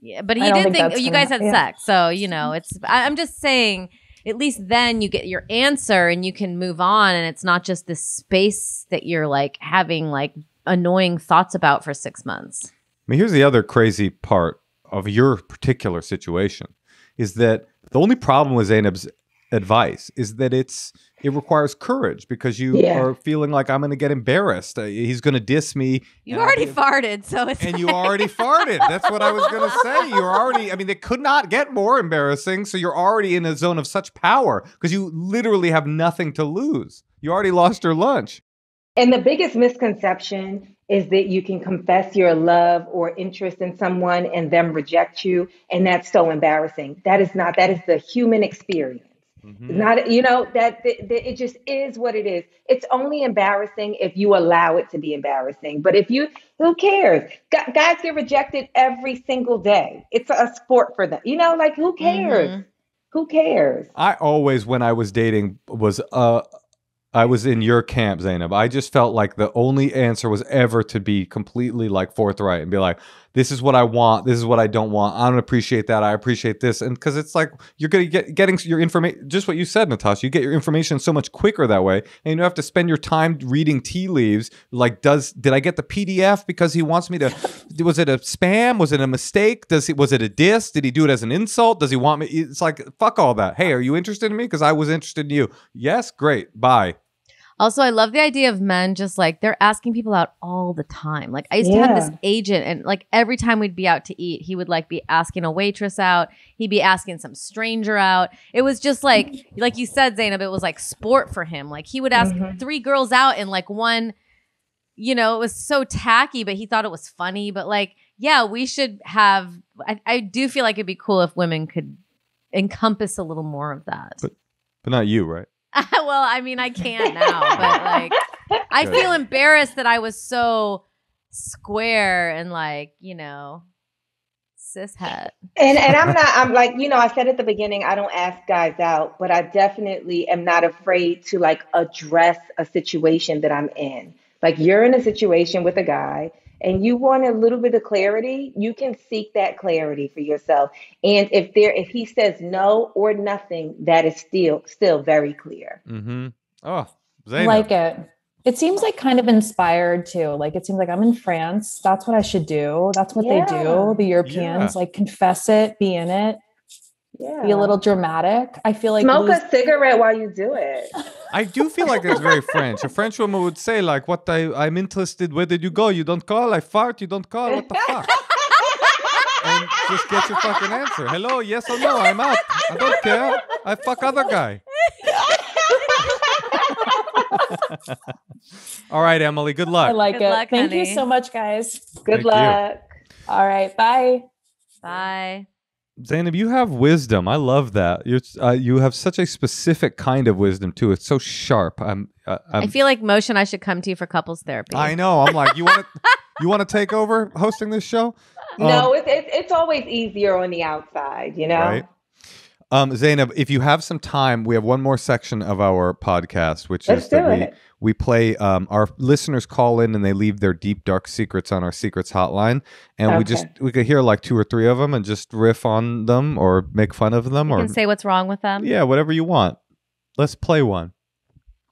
Yeah, but he did think, think oh, you guys had yeah. sex. So, you know, it's I, I'm just saying. At least then you get your answer and you can move on, and it's not just this space that you're like having like annoying thoughts about for six months. I mean, here's the other crazy part of your particular situation is that the only problem with Zainab's advice is that it's it requires courage because you yeah. are feeling like I'm going to get embarrassed. Uh, he's going to diss me. You already farted, so it's and like... you already farted. That's what I was going to say. You're already. I mean, it could not get more embarrassing. So you're already in a zone of such power because you literally have nothing to lose. You already lost your lunch. And the biggest misconception is that you can confess your love or interest in someone and them reject you, and that's so embarrassing. That is not. That is the human experience. Mm-hmm. Not, you know, that, that, that it just is what it is. It's only embarrassing if you allow it to be embarrassing. But if you, who cares? G- guys get rejected every single day. It's a sport for them. You know, like who cares? Mm-hmm. Who cares? I always, when I was dating, was uh, I was in your camp, Zainab. I just felt like the only answer was ever to be completely like forthright and be like, this is what I want. This is what I don't want. I don't appreciate that. I appreciate this. And because it's like you're going to get getting your information. Just what you said, Natasha, you get your information so much quicker that way. And you don't have to spend your time reading tea leaves. Like, does did I get the P D F because he wants me to? Was it a spam? Was it a mistake? Does it, was it a diss? Did he do it as an insult? Does he want me? It's like, fuck all that. Hey, are you interested in me? Because I was interested in you. Yes. Great. Bye. Also, I love the idea of men just like they're asking people out all the time. Like I used yeah. to have this agent and like every time we'd be out to eat, he would like be asking a waitress out. He'd be asking some stranger out. It was just like, like you said, Zainab, it was like sport for him. Like he would ask mm-hmm. three girls out and like one, you know, it was so tacky, but he thought it was funny. But like, yeah, we should have, I, I do feel like it'd be cool if women could encompass a little more of that. But, but not you, right? Well, I mean, I can't now, but like, I Good. feel embarrassed that I was so square and like, you know, cishet. And and I'm not, I'm like, you know, I said at the beginning, I don't ask guys out, but I definitely am not afraid to like address a situation that I'm in. Like you're in a situation with a guy and you want a little bit of clarity, you can seek that clarity for yourself. And if there, if he says no or nothing, that is still still very clear. Mm-hmm. Oh, Zainab. Like it. It seems like kind of inspired too. Like it seems like I'm in France. That's what I should do. That's what yeah. they do. The Europeans yeah. like confess it, be in it. Yeah. Be a little dramatic. I feel like smoke lose- a cigarette while you do it. I do feel like it's very French. A French woman would say like, "What I I'm interested. Where did you go? You don't call. I fart. You don't call. What the fuck?" And just get your fucking answer. Hello, yes or no? I'm out. I don't care. I fuck other guy. All right, Emily. Good luck. I like good it. Luck, Thank honey. you so much, guys. Good Thank luck. You. All right. Bye. Bye. Zainab, you have wisdom. I love that. You're, uh, you have such a specific kind of wisdom, too. It's so sharp. I'm, uh, I'm, I feel like Moshe and I should come to you for couples therapy. I know. I'm like, you want to you want to take over hosting this show? Um, no, it's, it's, it's always easier on the outside, you know? Right. Um, Zainab, if you have some time, we have one more section of our podcast, which Let's is that we, we play, um, our listeners call in and they leave their deep, dark secrets on our secrets hotline. And okay. we just, we could hear like two or three of them and just riff on them or make fun of them. You or can say what's wrong with them. Yeah, whatever you want. Let's play one.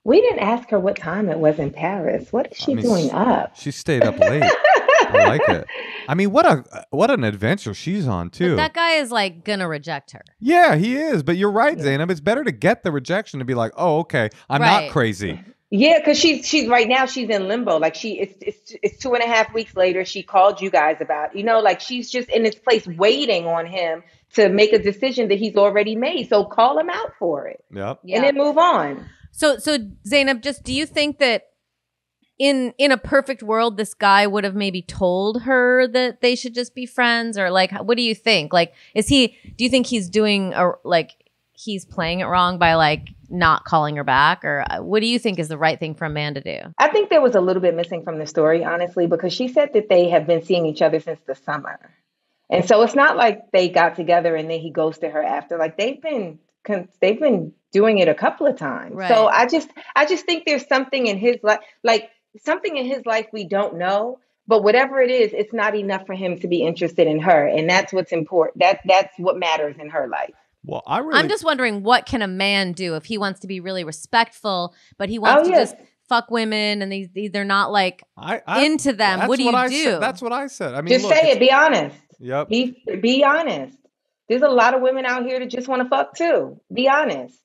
We didn't ask her what time it was in Paris. What is she I mean, doing she, up? She stayed up late. I like it. I mean, what a what an adventure she's on, too. But that guy is, like, going to reject her. Yeah, he is. But you're right, yeah. Zainab. It's better to get the rejection to be like, oh, okay, I'm right. not crazy. Yeah, because she's, she's right now she's in limbo. Like, she it's, it's it's two and a half weeks later. She called you guys about, you know, like, she's just in this place waiting on him to make a decision that he's already made. So call him out for it. Yep. yep. And then move on. So, so Zainab, just do you think that In in a perfect world, this guy would have maybe told her that they should just be friends, or like, what do you think? Like, is he? Do you think he's doing a like he's playing it wrong by like not calling her back? Or what do you think is the right thing for a man to do? I think there was a little bit missing from the story, honestly, because she said that they have been seeing each other since the summer. And so it's not like they got together and then he ghosted her after. Like they've been they've been doing it a couple of times. Right. So I just I just think there's something in his life, like something in his life we don't know. But whatever it is, it's not enough for him to be interested in her. And that's what's important. That that's what matters in her life. Well, I really I'm just wondering, what can a man do if he wants to be really respectful, but he wants oh, to yes. just fuck women and these they, they're not like I, I, into them? What do you what do? Said, that's what I said. I mean, just look, say it. Be honest. Yep. Be be honest. There's a lot of women out here that just want to fuck too. Be honest.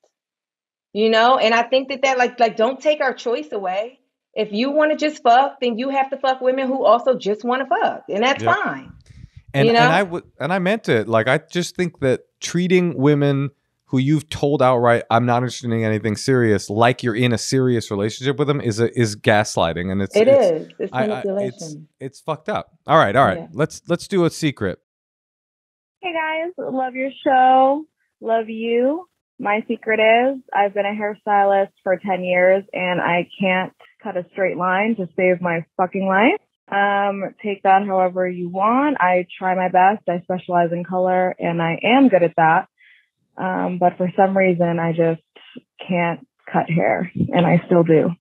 You know, and I think that that like like don't take our choice away. If you want to just fuck, then you have to fuck women who also just want to fuck, and that's yep. fine. And, you know? and I w and I meant it. Like I just think that treating women who you've told outright, I'm not interested in anything serious, like you're in a serious relationship with them, is a, is gaslighting, and it's it it's, is it's manipulation. I, I, it's, it's fucked up. All right, all right. Yeah. Let's let's do a secret. Hey guys, love your show, love you. My secret is I've been a hairstylist for ten years, and I can't cut a straight line to save my fucking life. Um, take that however you want. I try my best. I specialize in color and I am good at that. Um, but for some reason I just can't cut hair, and I still do.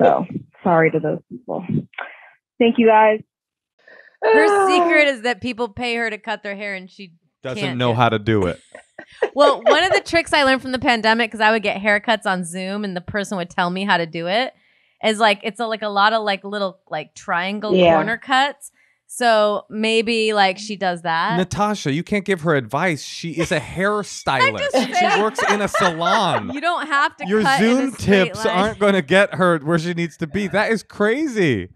So sorry to those people. Thank you guys. Her secret is that people pay her to cut their hair and she doesn't can't. know how to do it. Well, one of the tricks I learned from the pandemic, because I would get haircuts on Zoom and the person would tell me how to do it, is like it's a, like a lot of like little like triangle yeah. corner cuts. So maybe like she does that. Natasha, you can't give her advice. She is a hairstylist. She works in a salon. You don't have to. Your cut Zoom in a tips line. aren't going to get her where she needs to be. That is crazy.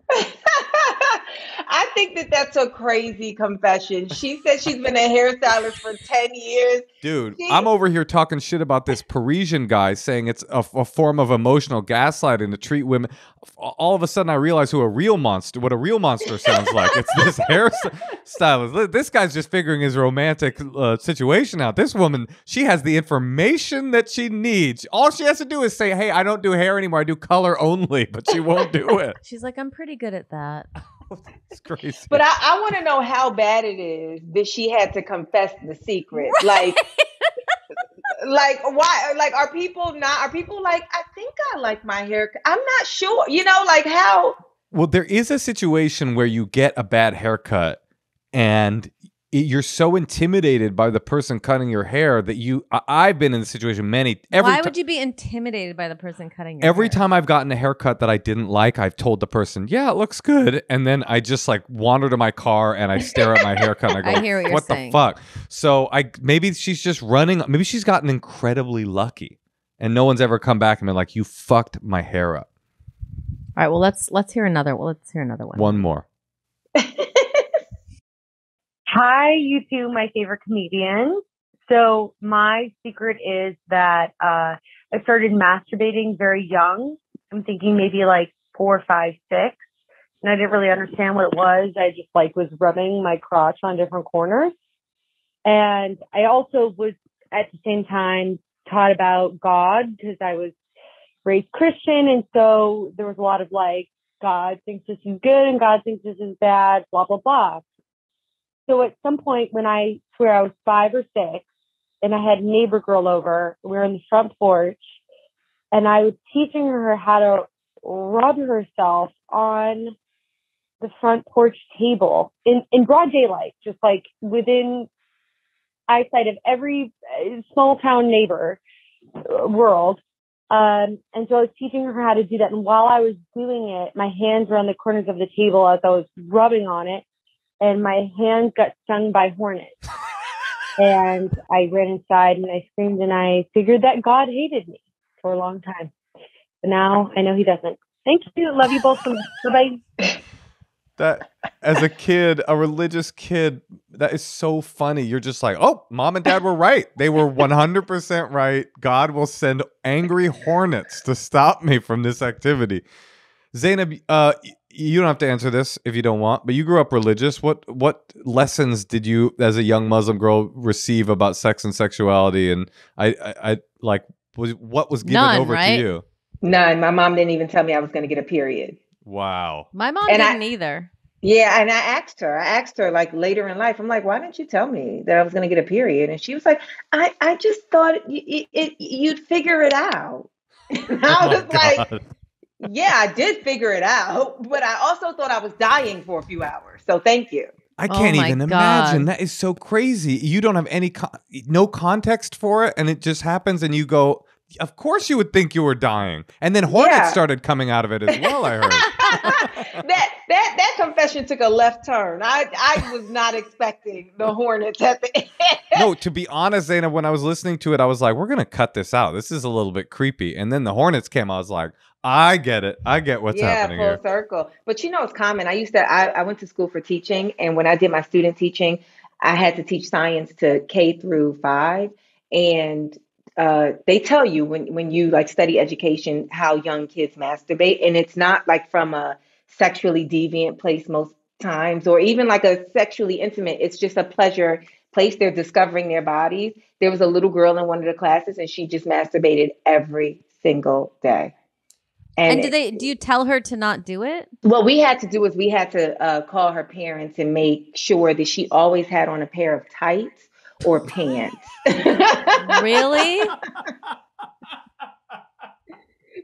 I think that that's a crazy confession. She said she's been a hairstylist for ten years. Dude, she I'm over here talking shit about this Parisian guy saying it's a, a form of emotional gaslighting to treat women. All of a sudden, I realize who a real monster, what a real monster sounds like. It's this hairstylist. This guy's just figuring his romantic uh, situation out. This woman, she has the information that she needs. All she has to do is say, hey, I don't do hair anymore. I do color only, but she won't do it. She's like, I'm pretty good at that. It's crazy. But I, I want to know how bad it is that she had to confess the secret. Right? Like, like why? Like, are people not? Are people like? I think I like my hair. I'm not sure. You know, like how? Well, there is a situation where you get a bad haircut, and it, you're so intimidated by the person cutting your hair that you. I, I've been in the situation many. Every why would you be intimidated by the person cutting your every hair? Every time I've gotten a haircut that I didn't like, I've told the person, "Yeah, it looks good," and then I just like wander to my car and I stare at my haircut. And I go, I hear what, you're what the fuck? So I maybe she's just running. Maybe she's gotten incredibly lucky, and no one's ever come back and been like, "You fucked my hair up." All right. Well, let's let's hear another. Well, let's hear another one. One more. Hi, you two, my favorite comedians. So my secret is that uh, I started masturbating very young. I'm thinking maybe like four, five, six. And I didn't really understand what it was. I just like was rubbing my crotch on different corners. And I also was at the same time taught about God, because I was raised Christian. And so there was a lot of like, God thinks this is good and God thinks this is bad, blah, blah, blah. So at some point when I swear I was five or six, and I had a neighbor girl over, we were on the front porch, and I was teaching her how to rub herself on the front porch table in, in broad daylight, just like within eyesight of every small town neighbor world. Um, and so I was teaching her how to do that. And while I was doing it, my hands were on the corners of the table as I was rubbing on it. And my hand got stung by hornets. And I ran inside and I screamed, and I figured that God hated me for a long time. But now I know he doesn't. Thank you. Love you both so much. Bye-bye. That, as a kid, a religious kid, that is so funny. You're just like, oh, mom and dad were right. They were one hundred percent right. God will send angry hornets to stop me from this activity. Zainab, uh, you don't have to answer this if you don't want, but you grew up religious. What what lessons did you, as a young Muslim girl, receive about sex and sexuality? And I, I, I like, was, what was given None, over right? to you? None. My mom didn't even tell me I was going to get a period. Wow. My mom and didn't I, either. Yeah, and I asked her. I asked her like later in life. I'm like, why didn't you tell me that I was going to get a period? And she was like, I, I just thought it, it, you'd figure it out. And I oh was God. like, yeah, I did figure it out, but I also thought I was dying for a few hours. So thank you. I can't oh even God. imagine. That is so crazy. You don't have any con no context for it, and it just happens, and you go, of course you would think you were dying. And then hornets yeah. started coming out of it as well, I heard. that that that confession took a left turn. I, I was not expecting the hornets at the end. No, to be honest, Zainab, when I was listening to it, I was like, we're going to cut this out. This is a little bit creepy. And then the hornets came. I was like, I get it. I get what's yeah, happening full here. full circle. But you know, it's common. I used to, I, I went to school for teaching. And when I did my student teaching, I had to teach science to K through five. And Uh, they tell you when, when you like study education, how young kids masturbate. And it's not like from a sexually deviant place most times, or even like a sexually intimate. It's just a pleasure place. They're discovering their bodies. There was a little girl in one of the classes and she just masturbated every single day. And, and do they, do you tell her to not do it? What we had to do is we had to uh, call her parents and make sure that she always had on a pair of tights or pants. Really?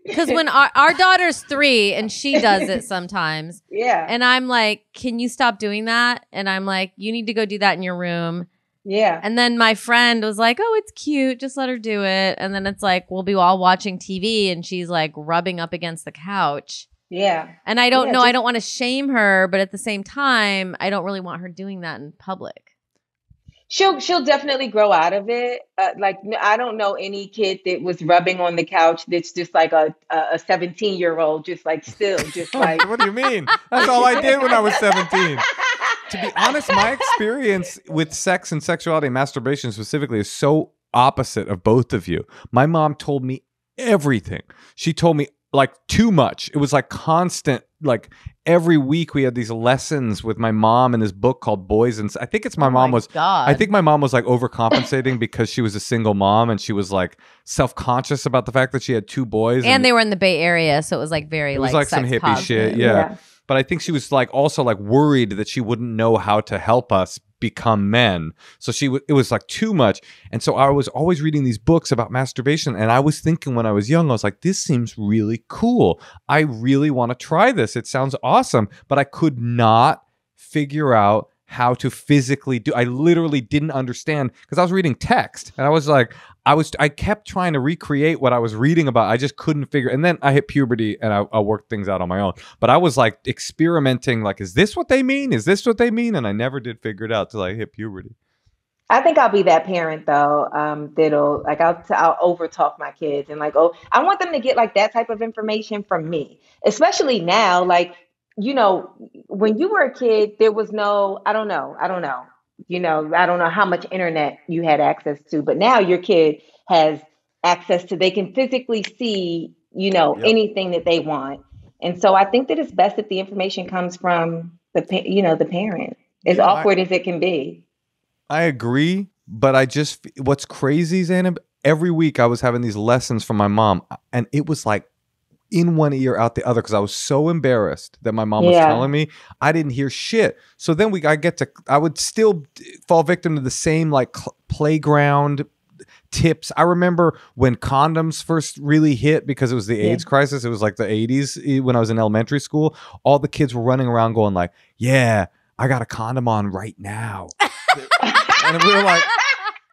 Because when our, our daughter's three and she does it sometimes. Yeah. And I'm like, can you stop doing that? And I'm like, you need to go do that in your room. Yeah. And then my friend was like, oh, it's cute. Just let her do it. And then it's like, we'll be all watching T V and she's like rubbing up against the couch. Yeah. And I don't yeah, know. Just I don't want to shame her. But at the same time, I don't really want her doing that in public. She'll she'll definitely grow out of it. Uh, like I don't know any kid that was rubbing on the couch that's just like a a seventeen year old, just like still, just like. What do you mean? That's all I did when I was seventeen. To be honest, my experience with sex and sexuality, and masturbation specifically, is so opposite of both of you. My mom told me everything. She told me like too much. It was like constant, like. Every week we had these lessons with my mom in this book called Boys and I think it's my oh mom my was God. I think my mom was like overcompensating because she was a single mom and she was like self-conscious about the fact that she had two boys and, and they were in the Bay Area, so it was like very it was like, like some hippie pop. shit yeah. yeah but I think she was like also like worried that she wouldn't know how to help us become men, so she w it was like too much. And so I was always reading these books about masturbation, and I was thinking when I was young, I was like, this seems really cool, I really want to try this, it sounds awesome. But I could not figure out how to physically do. I literally didn't understand because I was reading text and I was like, I was I kept trying to recreate what I was reading about. I just couldn't figure. And then I hit puberty and I, I worked things out on my own. But I was like experimenting, like, is this what they mean? Is this what they mean? And I never did figure it out till I hit puberty. I think I'll be that parent though. Um, that'll like I'll I'll overtalk my kids and like, oh, I want them to get like that type of information from me, especially now. Like, you know, when you were a kid, there was no, I don't know, I don't know. You know, I don't know how much internet you had access to, but now your kid has access to, they can physically see, you know, yep. anything that they want. And so I think that it's best if the information comes from the, you know, the parent, as yeah, awkward I, as it can be. I agree. But I just, what's crazy, Zainab, every week I was having these lessons from my mom and it was like, in one ear, out the other, because I was so embarrassed that my mom yeah. was telling me. I didn't hear shit. So then we, I get to, I would still fall victim to the same like playground tips. I remember when condoms first really hit because it was the AIDS yeah. crisis. It was like the eighties when I was in elementary school. All the kids were running around going like, yeah, I got a condom on right now. And we were like,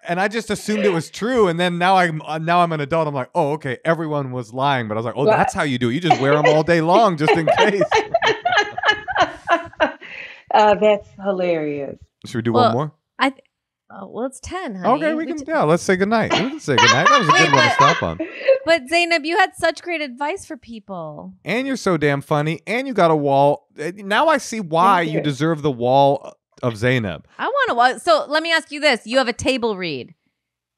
and I just assumed it was true. And then now I'm now I'm an adult. I'm like, oh, okay, everyone was lying. But I was like, oh, that's how you do it. You just wear them all day long just in case. Uh, that's hilarious. Should we do well, one more? I oh, well, it's ten, honey. Okay, we, we can, yeah, let's say goodnight. We can say goodnight. That was a good one to stop on. But Zainab, you had such great advice for people. And you're so damn funny. And you got a wall. Now I see why you deserve the wall of Zainab. I want to. So let me ask you this. You have a table read.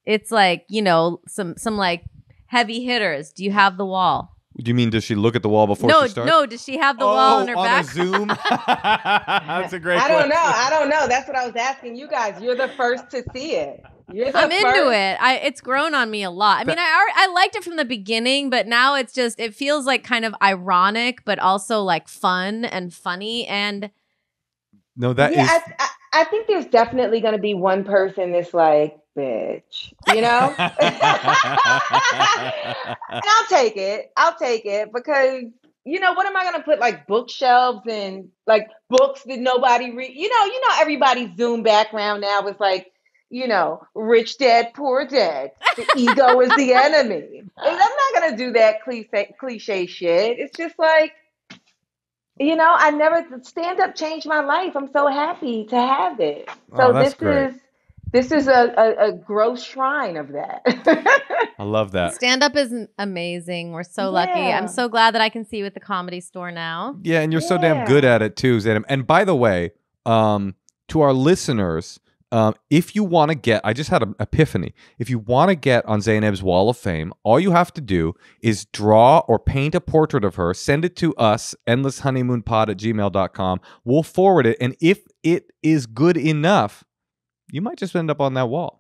It's like, you know, some some like heavy hitters. Do you have the wall? Do you mean does she look at the wall before no, she starts? No, does she have the oh, wall in her on back? On a Zoom? That's a great I question. I don't know. I don't know. That's what I was asking you guys. You're the first to see it. You're the I'm first. into it. I, it's grown on me a lot. I mean, I, I liked it from the beginning, but now it's just, it feels like kind of ironic, but also like fun and funny. And no, that yeah, is... I, I, I think there's definitely going to be one person that's like, bitch, you know? And I'll take it. I'll take it because, you know, what am I going to put like bookshelves and like books that nobody read? You know, you know, everybody's Zoom background now is like, you know, rich dead, poor dead. The ego is the enemy. And I'm not going to do that cliche, cliche shit. It's just like, you know, I never, stand-up changed my life. I'm so happy to have it. So oh, this great. is, this is a, a, a gross shrine of that. I love that. Stand-up is amazing. We're so yeah. lucky. I'm so glad that I can see you at the Comedy Store now. Yeah, and you're yeah. so damn good at it too, Zainab. And by the way, um, to our listeners, Um, if you want to get, I just had an epiphany. If you want to get on Zainab's Wall of Fame, all you have to do is draw or paint a portrait of her, send it to us, endless honeymoon pod at gmail dot com. We'll forward it. And if it is good enough, you might just end up on that wall.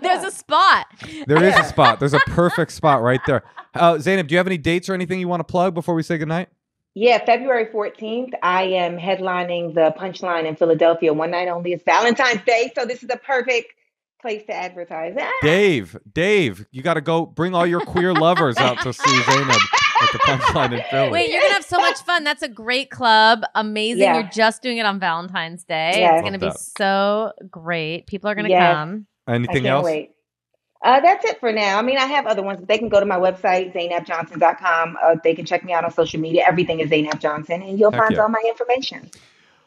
There's a spot. There is a spot. There's a perfect spot right there. Uh, Zainab, do you have any dates or anything you want to plug before we say goodnight? Yeah, February fourteenth, I am headlining the Punchline in Philadelphia. One night only. It's Valentine's Day, so this is the perfect place to advertise. Ah! Dave, Dave, you got to go bring all your queer lovers out to see Zainab at the Punchline in Philly. Wait, you're going to have so much fun. That's a great club. Amazing. Yeah. You're just doing it on Valentine's Day. Yes. It's going to be so great. People are going to yes. come. Anything else? Wait. Uh, that's it for now. I mean, I have other ones. They can go to my website, Zainab Johnson dot com. Uh, they can check me out on social media. Everything is Zainab Johnson, and you'll Heck find yeah. all my information.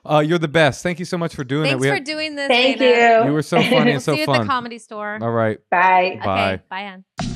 Uh, you're the best. Thank you so much for doing Thanks it. Thanks for doing this, Thank Zainab. you. You were so funny and so fun. See you at the Comedy Store. All right. Bye. Bye. Okay, bye, Ann.